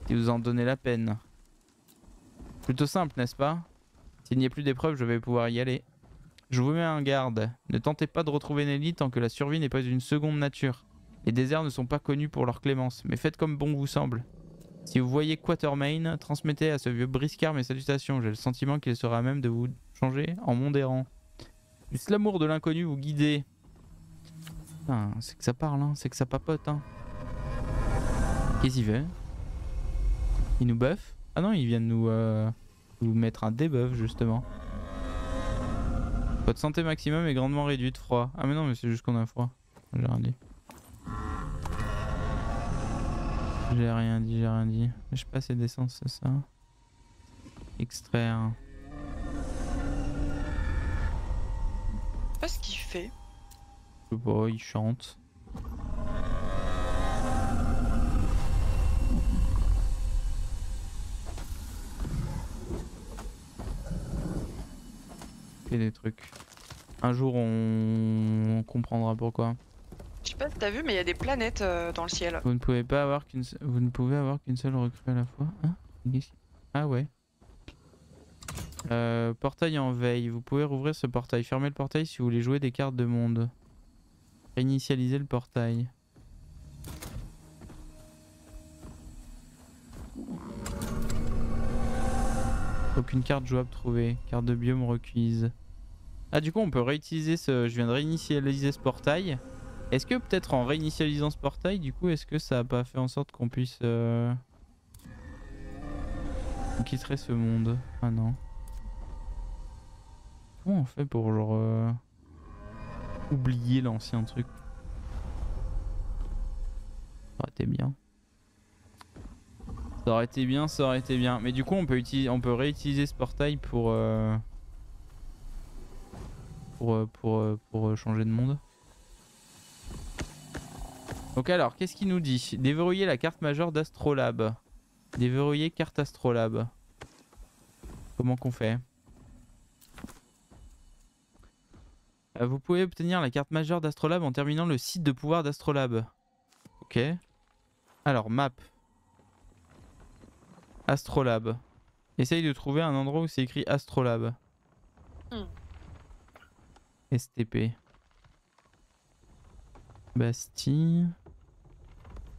si vous en donnez la peine. Plutôt simple, n'est-ce pas? S'il n'y a plus d'épreuve, je vais pouvoir y aller. Je vous mets en garde. Ne tentez pas de retrouver Nelly tant que la survie n'est pas une seconde nature. Les déserts ne sont pas connus pour leur clémence, mais faites comme bon vous semble. Si vous voyez Quatermain, transmettez à ce vieux briscard mes salutations. J'ai le sentiment qu'il sera à même de vous changer en mondérant. Juste l'amour de l'inconnu vous guider. C'est que ça parle, hein, c'est que ça papote, hein. Qu'est-ce qu'il fait? Il nous buff? Ah non, il vient de nous, euh, nous mettre un debuff justement. Votre santé maximum est grandement réduite, froid. Ah mais non, mais c'est juste qu'on a froid. J'ai rien dit. J'ai rien dit, j'ai rien dit. J'ai pas assez d'essence, c'est ça? Extraire. Je sais pas ce qu'il fait. Je sais pas, il chante. Et des trucs. Un jour on, on comprendra pourquoi. Je sais pas si t'as vu, mais il y a des planètes euh, dans le ciel. Vous ne pouvez pas avoir qu'une se... vous ne pouvez avoir qu'une seule recrue à la fois. Hein? Ah ouais. Euh, portail en veille. Vous pouvez rouvrir ce portail. Fermez le portail si vous voulez jouer des cartes de monde. Réinitialiser le portail. Aucune carte jouable trouvée. Carte de biome requise. Ah du coup on peut réutiliser ce... Je viens de réinitialiser ce portail. Est-ce que peut-être en réinitialisant ce portail, du coup, est-ce que ça a pas fait en sorte qu'on puisse... Euh... On quitterait ce monde? Ah non. Comment on fait pour genre... Euh... oublier l'ancien truc? Ça aurait été bien. Ça aurait été bien, ça aurait été bien. Mais du coup on peut utiliser, on peut réutiliser ce portail pour... Euh... Pour, pour, pour, pour changer de monde. Donc alors, qu'est-ce qu'il nous dit? Déverrouiller la carte majeure d'Astrolabe. Déverrouiller carte Astrolabe. Comment qu'on fait? euh, Vous pouvez obtenir la carte majeure d'Astrolabe en terminant le site de pouvoir d'Astrolabe. Ok. Alors, map. Astrolabe. Essaye de trouver un endroit où c'est écrit Astrolabe. Mm. S T P. Bastille.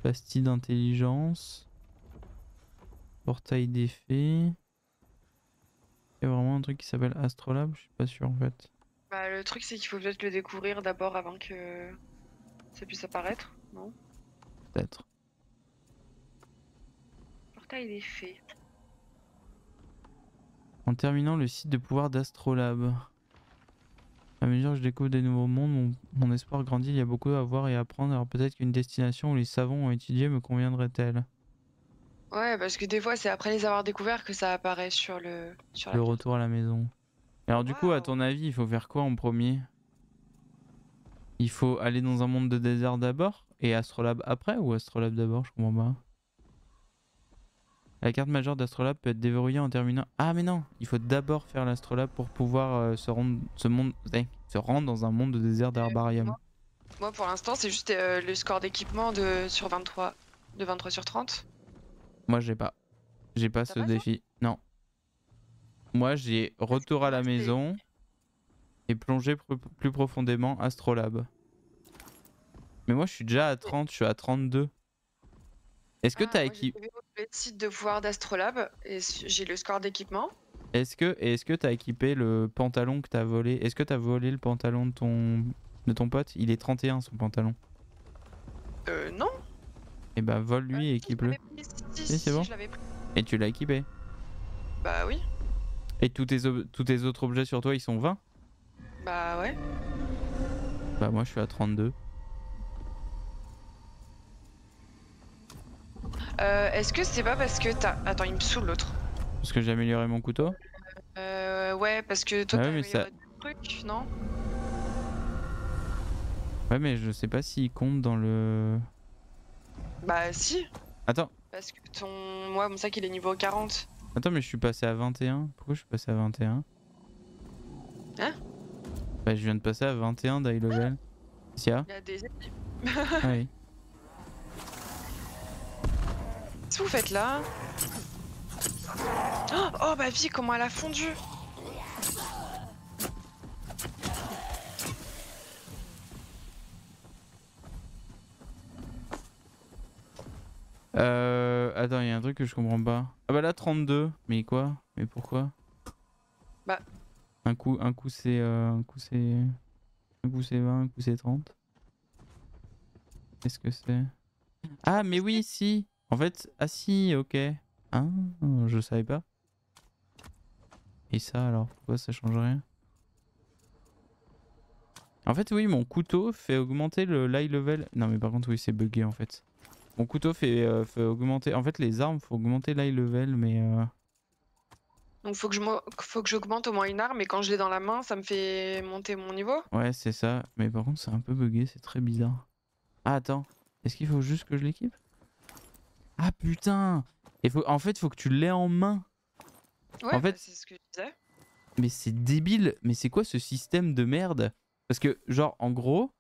Bastille d'intelligence. Portail d'effet. Il y a vraiment un truc qui s'appelle Astrolabe, je suis pas sûr en fait. Bah, le truc c'est qu'il faut peut-être le découvrir d'abord avant que ça puisse apparaître, non? Peut-être. Portail d'effet. En terminant le site de pouvoir d'Astrolabe. À mesure que je découvre des nouveaux mondes, mon, mon espoir grandit, il y a beaucoup à voir et à apprendre, alors peut-être qu'une destination où les savants ont étudié me conviendrait-elle? Ouais, parce que des fois c'est après les avoir découverts que ça apparaît sur le... Sur le la retour place. À la maison. Alors wow. Du coup, à ton avis, il faut faire quoi en premier? Il faut aller dans un monde de désert d'abord et Astrolabe après, ou Astrolabe d'abord? Je comprends pas. La carte majeure d'Astrolabe peut être déverrouillée en terminant... Ah mais non, il faut d'abord faire l'Astrolabe pour pouvoir euh, se, rendre, ce monde, eh, se rendre dans un monde de désert d'Arbarium. Moi, moi pour l'instant c'est juste euh, le score d'équipement de sur vingt-trois, de vingt-trois sur trente. Moi j'ai pas. J'ai pas ce défi. Non. Moi j'ai retour à la maison et plonger pr plus profondément Astrolabe. Mais moi je suis déjà à trente, je suis à trente-deux. Est-ce que ah, t'as équipé le site de pouvoir d'Astrolabe et j'ai le score d'équipement. Est-ce que est-ce que t'as équipé le pantalon que t'as volé? Est-ce que t'as volé le pantalon de ton de ton pote? Il est trente et un son pantalon. Euh non. Et bah vole lui et équipe-le. Si, c'est bon. Et tu l'as équipé? Bah oui. Et tous tes, tous tes autres objets sur toi ils sont vingt? Bah ouais. Bah moi je suis à trente-deux. Euh, Est-ce que c'est pas parce que t'as... Attends, il me saoule l'autre. Parce que j'ai amélioré mon couteau? Euh ouais, parce que toi ah t'as ouais, amélioré ça... des trucs, non? Ouais mais je sais pas s'il compte dans le... Bah si. Attends. Parce que ton... Moi, mon sac, il est niveau quarante. Attends, mais je suis passé à vingt et un. Pourquoi je suis passé à vingt et un? Hein? Bah, je viens de passer à vingt et un d'high level. Il y a des... Ah oui. Qu'est-ce que vous faites là? Oh, oh, ma vie, comment elle a fondu! Euh... Attends, il y a un truc que je comprends pas. Ah bah là, trente-deux. Mais quoi? Mais pourquoi? Bah... Un coup, un coup c'est... Euh, un coup c'est... Un coup c'est vingt, un coup c'est trente. Qu'est-ce que c'est? Ah mais oui, si. En fait, ah si, ok. Hein, je savais pas. Et ça alors, pourquoi ça change rien? En fait, oui, mon couteau fait augmenter le high level. Non, mais par contre, oui, c'est bugué en fait. Mon couteau fait, euh, fait augmenter. En fait, les armes, faut augmenter l'high level, mais. Euh... Donc, faut que je faut que j'augmente au moins une arme, et quand je l'ai dans la main, ça me fait monter mon niveau? Ouais, c'est ça. Mais par contre, c'est un peu bugué, c'est très bizarre. Ah, attends. Est-ce qu'il faut juste que je l'équipe? Ah putain! Et faut... En fait, faut que tu l'aies en main. Ouais, en fait... bah, c'est ce que je disais. Mais c'est débile. Mais c'est quoi ce système de merde? Parce que, genre, en gros,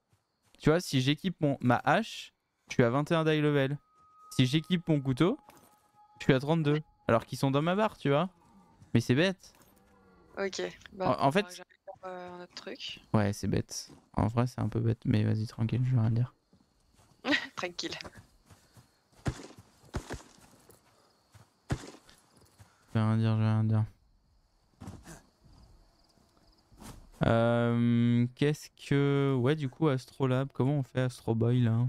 tu vois, si j'équipe mon... ma hache, je suis à vingt et un d'high level. Si j'équipe mon couteau, je suis à trente-deux. Alors qu'ils sont dans ma barre, tu vois. Mais c'est bête. Ok. Bah, en, en fait... Euh, un autre truc. Ouais, c'est bête. En vrai, c'est un peu bête. Mais vas-y, tranquille, je vais rien dire. Tranquille. Je vais rien dire, je vais rien dire. Euh, Qu'est-ce que... Ouais, du coup, Astrolabe, comment on fait Astroboy là?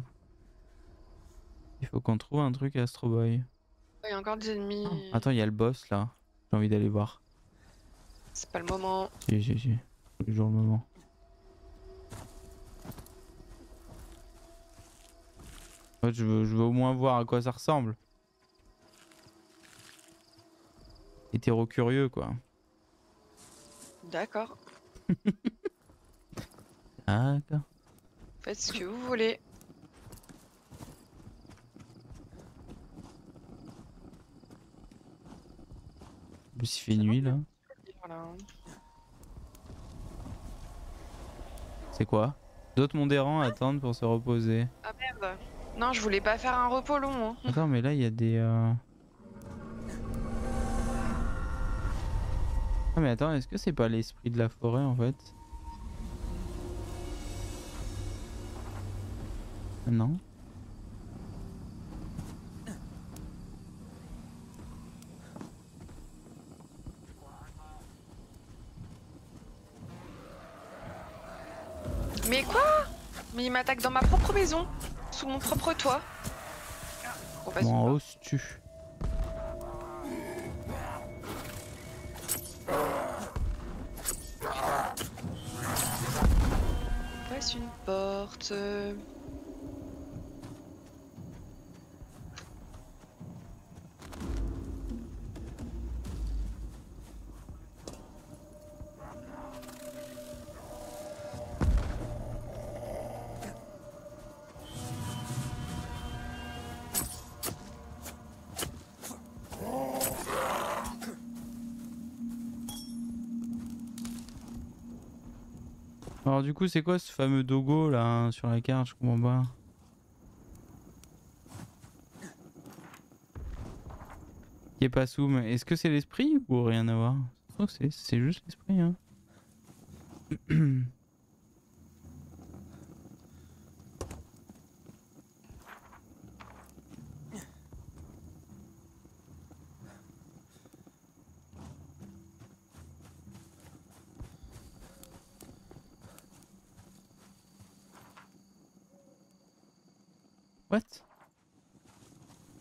Il faut qu'on trouve un truc à Astroboy. Il y a encore des ennemis. Oh. Attends, il y a le boss là. J'ai envie d'aller voir. C'est pas le moment. Si, si, si. C'est toujours le moment. En fait, je veux, je veux au moins voir à quoi ça ressemble. Hétéro curieux quoi. D'accord. D'accord. Faites ce que vous voulez. Il fait nuit là. C'est quoi? D'autres mondérans ah. attendent pour se reposer. Ah merde. Non, je voulais pas faire un repos long. Hein. Attends, mais là il y a des. Euh... Ah mais attends, est-ce que c'est pas l'esprit de la forêt en fait? Non. Mais quoi? Mais il m'attaque dans ma propre maison, sous mon propre toit. On passe en haut, si tu... une porte. Alors du coup c'est quoi ce fameux dogo là hein, sur la carte, je comprends pas. Qui est pas sous, mais est-ce que c'est l'esprit ou rien à voir? Oh, c'est juste l'esprit hein.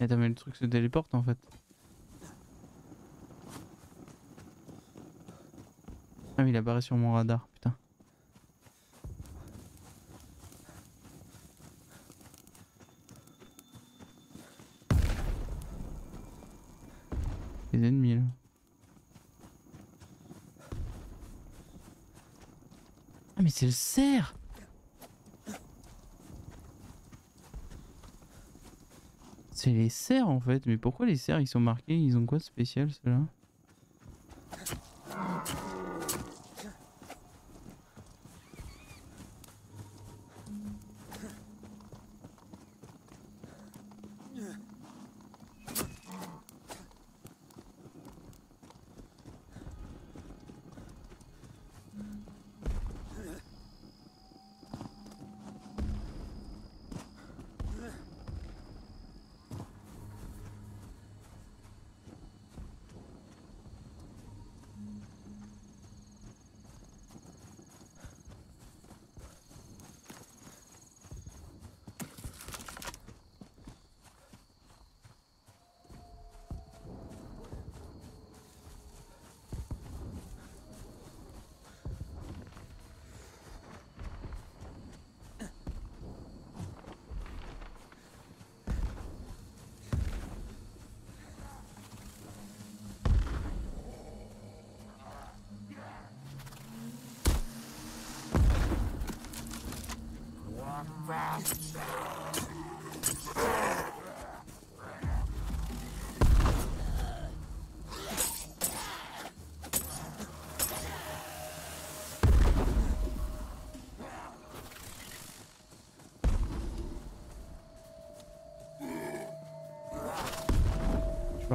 Attends, mais le truc se téléporte en fait. Ah mais il apparaît sur mon radar, putain. Les ennemis là. Ah mais c'est le cerf! C'est les cerfs en fait, mais pourquoi les cerfs ils sont marqués? Ils ont quoi de spécial ceux-là?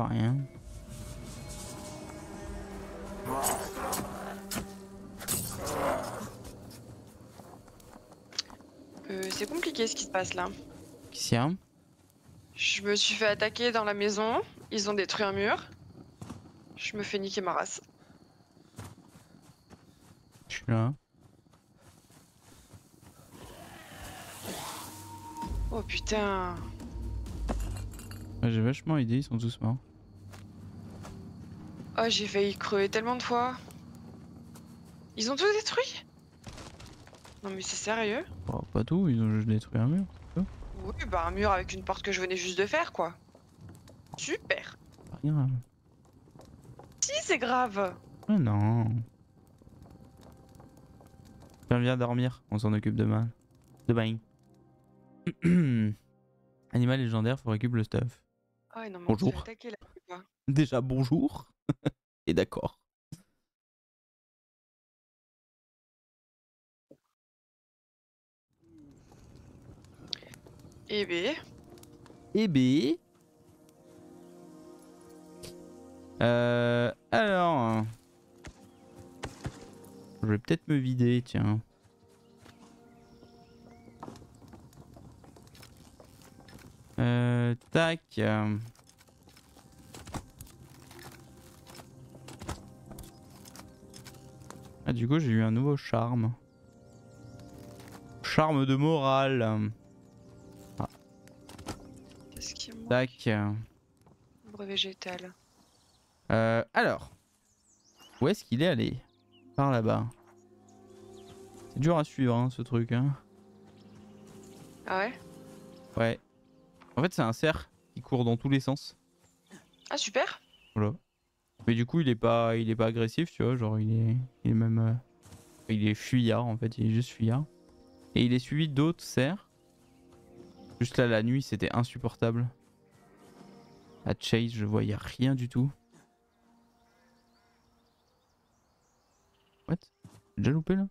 rien. Euh, c'est compliqué ce qui se passe là. Qu'est-ce qu'il y a? Je me suis fait attaquer dans la maison, ils ont détruit un mur. Je me fais niquer ma race. Je suis là. Oh putain. J'ai vachement aidé, ils sont tous morts. Oh, j'ai failli crever tellement de fois. Ils ont tout détruit? Non mais c'est sérieux? Bah, pas tout, ils ont juste détruit un mur. Oui, bah un mur avec une porte que je venais juste de faire quoi. Super. Pas grave. Si, c'est grave. Mais non. Viens, viens dormir, on s'en occupe demain. Demain. Animal légendaire, faut récupérer le stuff. Oh, non, mais bonjour. On attaqué, là. Déjà bonjour. Et d'accord. Eh bé. Eh bé. Euh, alors. Je vais peut-être me vider, tiens. Euh, tac. Euh... Ah, du coup, j'ai eu un nouveau charme. Charme de morale. Ah. Qu'est-ce qui manque ? Tac. Ombre végétale. Euh, alors. Où est-ce qu'il est allé ? Par là-bas. C'est dur à suivre, hein, ce truc. Hein. Ah ouais ? Ouais. En fait, c'est un cerf qui court dans tous les sens. Ah super. Voilà. Mais du coup, il est pas, il est pas agressif, tu vois. Genre, il est, il est même, euh, il est fuyard en fait. Il est juste fuyard. Et il est suivi d'autres cerfs. Juste là, la nuit, c'était insupportable. À Chase, je voyais rien du tout. What? J'ai déjà loupé là.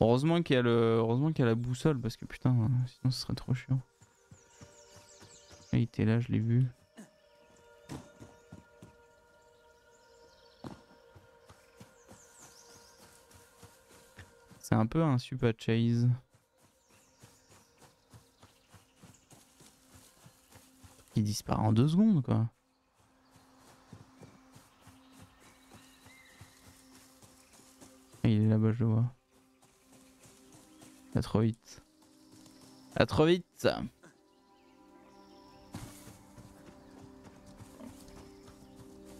Heureusement qu'il y a le, heureusement qu'il y a la boussole parce que putain, sinon ce serait trop chiant. Il était là, je l'ai vu. C'est un peu un super chase. Il disparaît en deux secondes, quoi. Et il est là-bas, je le vois. À trop vite. À trop vite.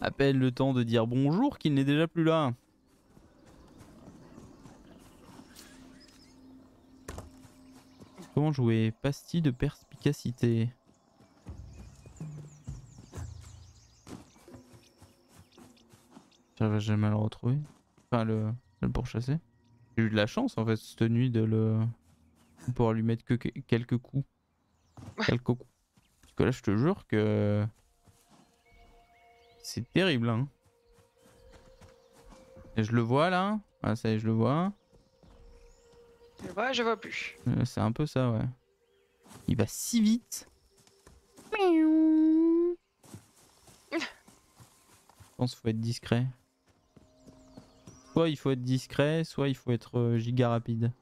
À peine le temps de dire bonjour qu'il n'est déjà plus là. Comment jouer? Pastille de perspicacité. J'arrive jamais à le retrouver. Enfin, le, le pourchasser. J'ai eu de la chance en fait cette nuit de le. De pouvoir lui mettre que quelques coups. Quelques coups. Parce que là, je te jure que. C'est terrible, hein. Et je le vois là. Ah, ça y est, je le vois. Je vois, je vois plus. Euh, c'est un peu ça, ouais. Il va si vite. Je pense qu'il faut être discret. Soit il faut être discret, soit il faut être giga rapide.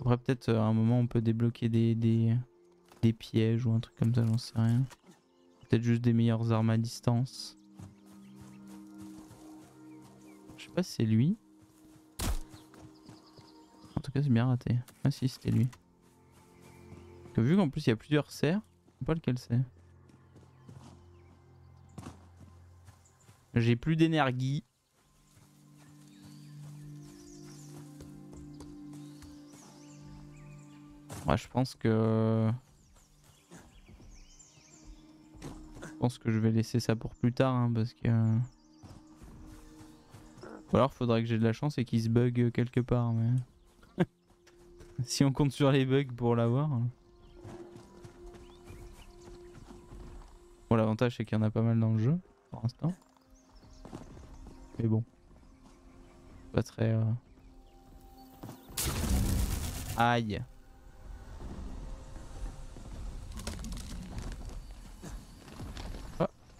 Après, peut-être à un moment, on peut débloquer des, des, des pièges ou un truc comme ça, j'en sais rien. Peut-être juste des meilleures armes à distance. Je sais pas si c'est lui. En tout cas, c'est bien raté. Ah si, c'était lui. Parce que vu qu'en plus il y a plusieurs cerfs, je sais pas lequel c'est. J'ai plus d'énergie. Ouais, je pense que... Je pense que je vais laisser ça pour plus tard, hein, parce que... Ou alors faudrait que j'ai de la chance et qu'il se bug quelque part, mais... si on compte sur les bugs pour l'avoir... Bon, l'avantage c'est qu'il y en a pas mal dans le jeu, pour l'instant. Mais bon... Pas très... Euh... Aïe.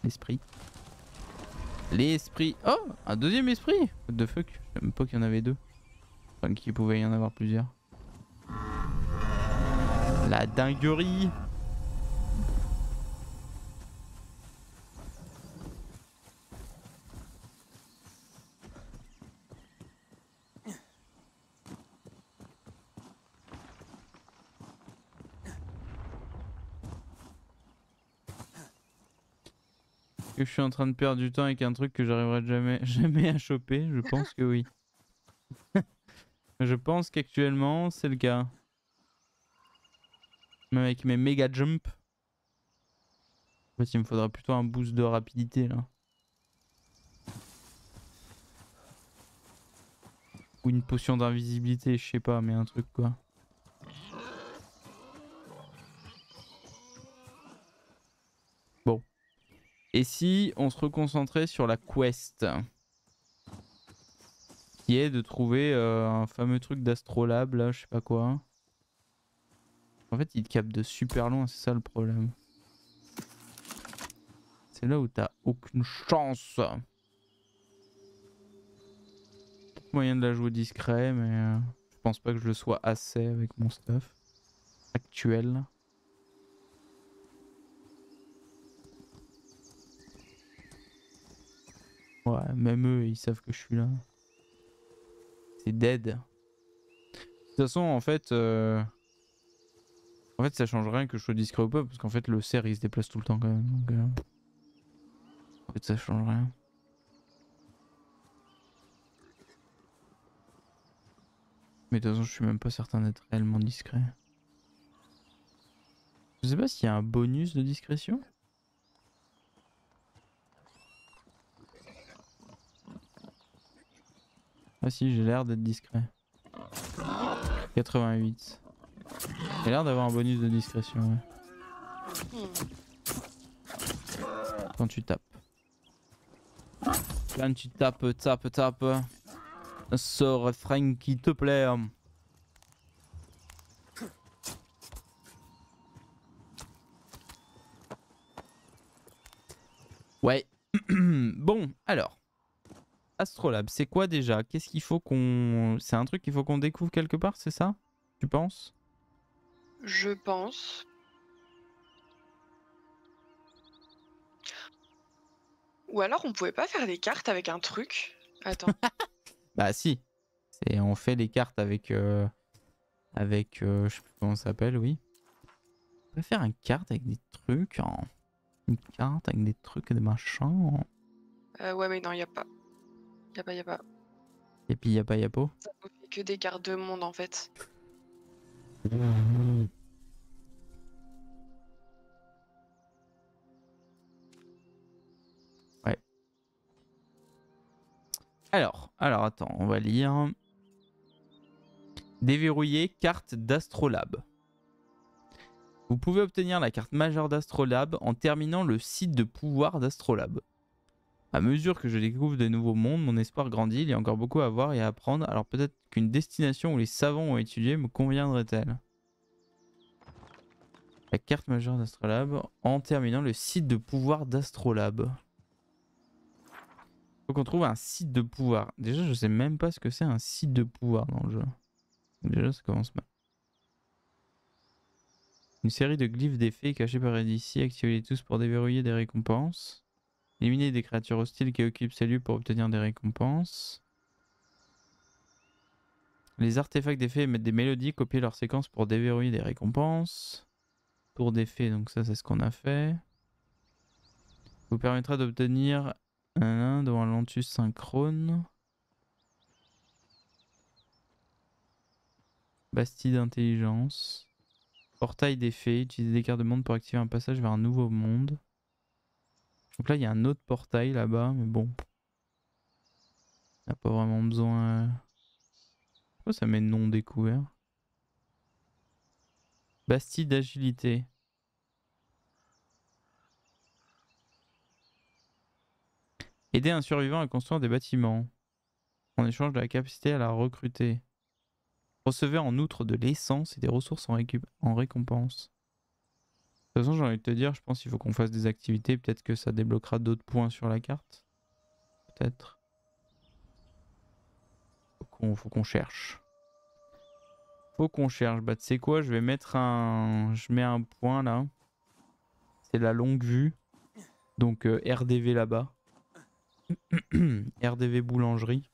L'esprit. L'esprit. Oh, un deuxième esprit. What the fuck. Je savais même pas qu'il y en avait deux. Enfin, qu'il pouvait y en avoir plusieurs. La dinguerie. Que je suis en train de perdre du temps avec un truc que j'arriverai jamais, jamais à choper, je pense que oui. Je pense qu'actuellement c'est le cas. Même avec mes méga jump. En fait il me faudra plutôt un boost de rapidité là. Ou une potion d'invisibilité, je sais pas, mais un truc quoi. Et si on se reconcentrait sur la quest, qui est de trouver euh, un fameux truc d'Astrolabe, là, je sais pas quoi. En fait, il te capte de super loin, c'est ça le problème. C'est là où t'as aucune chance. Peut-être moyen de la jouer discret, mais euh, je pense pas que je le sois assez avec mon stuff actuel. Ouais, même eux, ils savent que je suis là. C'est dead. De toute façon, en fait, euh... en fait, ça change rien que je sois discret ou pas, parce qu'en fait, le cerf, il se déplace tout le temps quand même. Donc, euh... en fait, ça change rien. Mais de toute façon, je suis même pas certain d'être réellement discret. Je sais pas s'il y a un bonus de discrétion. Ah si, j'ai l'air d'être discret. quatre-vingt-huit. J'ai l'air d'avoir un bonus de discrétion. Ouais. Quand tu tapes. Quand tu tapes, tapes, tapes. Ce refrain qui te plaît. Ouais. Bon, alors. Astrolabe, c'est quoi déjà? Qu'est-ce qu'il faut qu'on... C'est un truc qu'il faut qu'on découvre quelque part, c'est ça? Tu penses? Je pense. Ou alors on pouvait pas faire des cartes avec un truc? Attends. Bah si. On fait les cartes avec... Euh... Avec... Euh... Je sais plus comment ça s'appelle, oui. On peut faire une carte avec des trucs. Hein. Une carte avec des trucs et des machins. Hein. Euh, ouais mais non, il n'y a pas. Y'a pas, y'a pas. Et puis y'a pas, y'a pas. Ça ne fait que des cartes de monde en fait. Ouais. Alors, alors attends, on va lire. Déverrouiller carte d'Astrolabe. Vous pouvez obtenir la carte majeure d'Astrolabe en terminant le site de pouvoir d'Astrolabe. À mesure que je découvre de nouveaux mondes, mon espoir grandit, il y a encore beaucoup à voir et à apprendre, alors peut-être qu'une destination où les savants ont étudié me conviendrait-elle. La carte majeure d'Astrolabe en terminant le site de pouvoir d'Astrolabe. Faut qu'on trouve un site de pouvoir. Déjà, je sais même pas ce que c'est un site de pouvoir dans le jeu. Déjà, ça commence mal. Une série de glyphes d'effets cachés par ici, activez-les tous pour déverrouiller des récompenses. Éliminer des créatures hostiles qui occupent ces lieux pour obtenir des récompenses. Les artefacts d'effets émettent des mélodies, copier leurs séquences pour déverrouiller des récompenses. Tour d'effet, donc ça c'est ce qu'on a fait. Vous permettra d'obtenir un dans un lotus synchrone. Bastille d'intelligence. Portail d'effets, utiliser des cartes de monde pour activer un passage vers un nouveau monde. Donc là, il y a un autre portail là-bas, mais bon. On n'a pas vraiment besoin... Pourquoi ça met non découvert? Bastille d'agilité. Aider un survivant à construire des bâtiments. En échange de la capacité à la recruter. Recevez en outre de l'essence et des ressources en, récup en récompense. toute façon, j'ai envie de te dire, je pense qu'il faut qu'on fasse des activités. Peut-être que ça débloquera d'autres points sur la carte. Peut-être. Faut qu'on faut qu'on cherche. Faut qu'on cherche. Bah, tu sais quoi, je vais mettre un... Je mets un point là. C'est la longue vue. Donc euh, R D V là-bas. R D V boulangerie.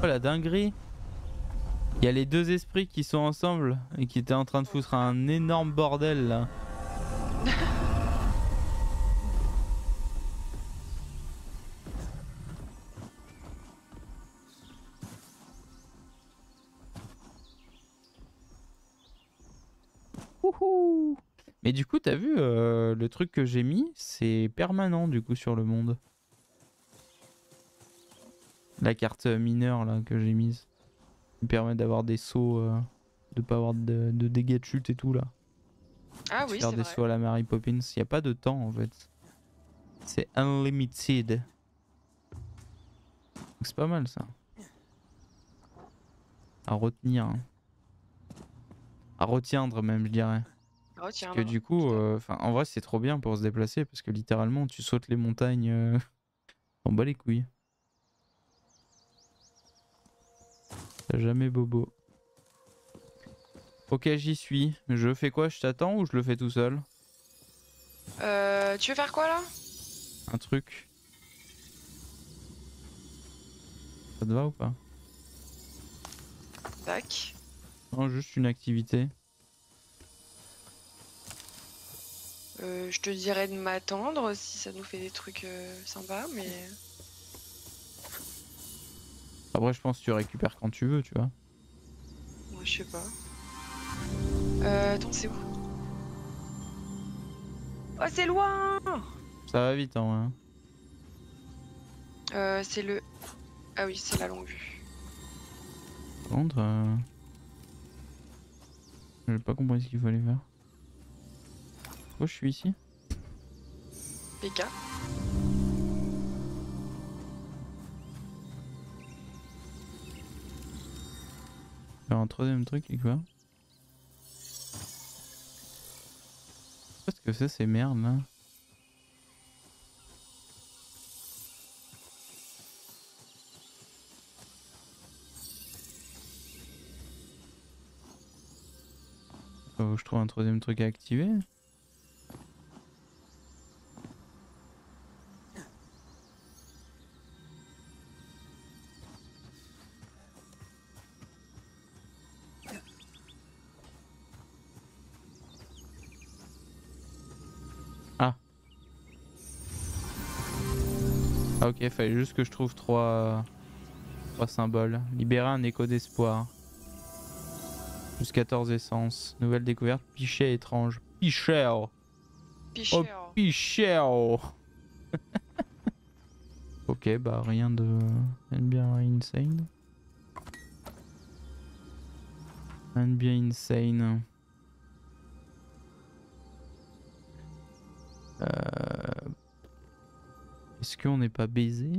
Oh la dinguerie! Il y a les deux esprits qui sont ensemble et qui étaient en train de foutre un énorme bordel là. Wouhou! Mais du coup, t'as vu, euh, le truc que j'ai mis, c'est permanent du coup sur le monde. La carte mineure là que j'ai mise. Qui permet d'avoir des sauts, euh, de pas avoir de, de dégâts de chute et tout là. Ah oui, c'est vrai. Faire des sauts à la Mary Poppins, il n'y a pas de temps en fait. C'est unlimited. C'est pas mal ça. À retenir. Hein. À retiendre même, je dirais. Parce que du coup, euh, en vrai c'est trop bien pour se déplacer parce que littéralement tu sautes les montagnes, euh, en bas les couilles. T'as jamais bobo. Ok, j'y suis. Je fais quoi? Je t'attends ou je le fais tout seul? Euh... Tu veux faire quoi là? Un truc. Ça te va ou pas? Tac. Non, juste une activité. Euh, je te dirais de m'attendre si ça nous fait des trucs euh, sympas, mais... Après, je pense que tu récupères quand tu veux, tu vois. Moi, je sais pas. Euh, attends, c'est où? Oh, c'est loin! Ça va vite, hein, ouais. Euh, c'est le... Ah oui, c'est la longue vue. Par contre... Euh... J'ai pas compris ce qu'il fallait faire. Oh, je suis ici. P K. Un troisième truc, et quoi? Qu'est-ce que c'est ces merdes là? Faut que je trouve un troisième truc à activer. Ah ok, fallait juste que je trouve trois, trois symboles. Libérer un écho d'espoir. Plus quatorze essences. Nouvelle découverte, pichet étrange. Pichet. Oh pichet. Ok, bah rien de... Rien de bien insane. Rien de bien insane. Euh... Est-ce qu'on n'est pas baisé?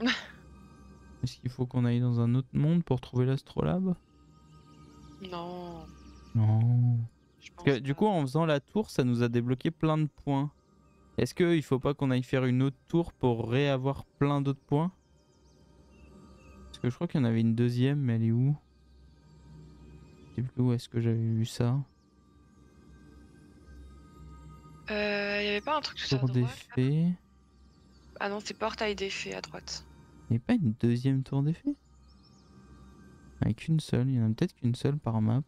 Est-ce qu'il faut qu'on aille dans un autre monde pour trouver l'astrolabe? Non. Non. Parce que, du coup, en faisant la tour, ça nous a débloqué plein de points. Est-ce qu'il faut pas qu'on aille faire une autre tour pour réavoir plein d'autres points? Parce que je crois qu'il y en avait une deuxième, mais elle est où? Je sais plus où est-ce que j'avais vu ça. Euh, y avait pas un truc tout à droite? Tour des fées. Ah non, c'est portail des fées à droite. Il n'y a pas une deuxième tour des fées? Avec une seule, il y en a peut-être qu'une seule par map.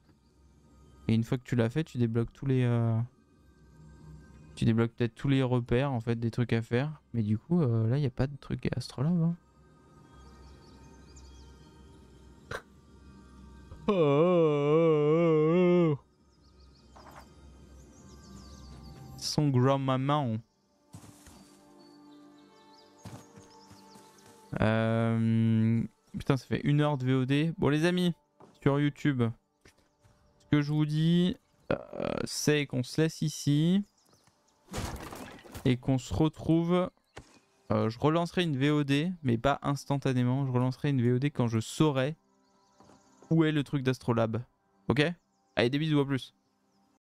Et une fois que tu l'as fait, tu débloques tous les... Euh... Tu débloques peut-être tous les repères, en fait, des trucs à faire. Mais du coup, euh, là, il n'y a pas de truc à Astrolabe. Hein. Oh, oh, oh, oh. Son grand-maman. Euh... Putain, ça fait une heure de V O D. Bon les amis, sur YouTube. Ce que je vous dis, euh, c'est qu'on se laisse ici et qu'on se retrouve... Euh, je relancerai une V O D, mais pas instantanément. Je relancerai une V O D quand je saurai où est le truc d'Astrolabe. Ok ? Allez, des bisous, à plus.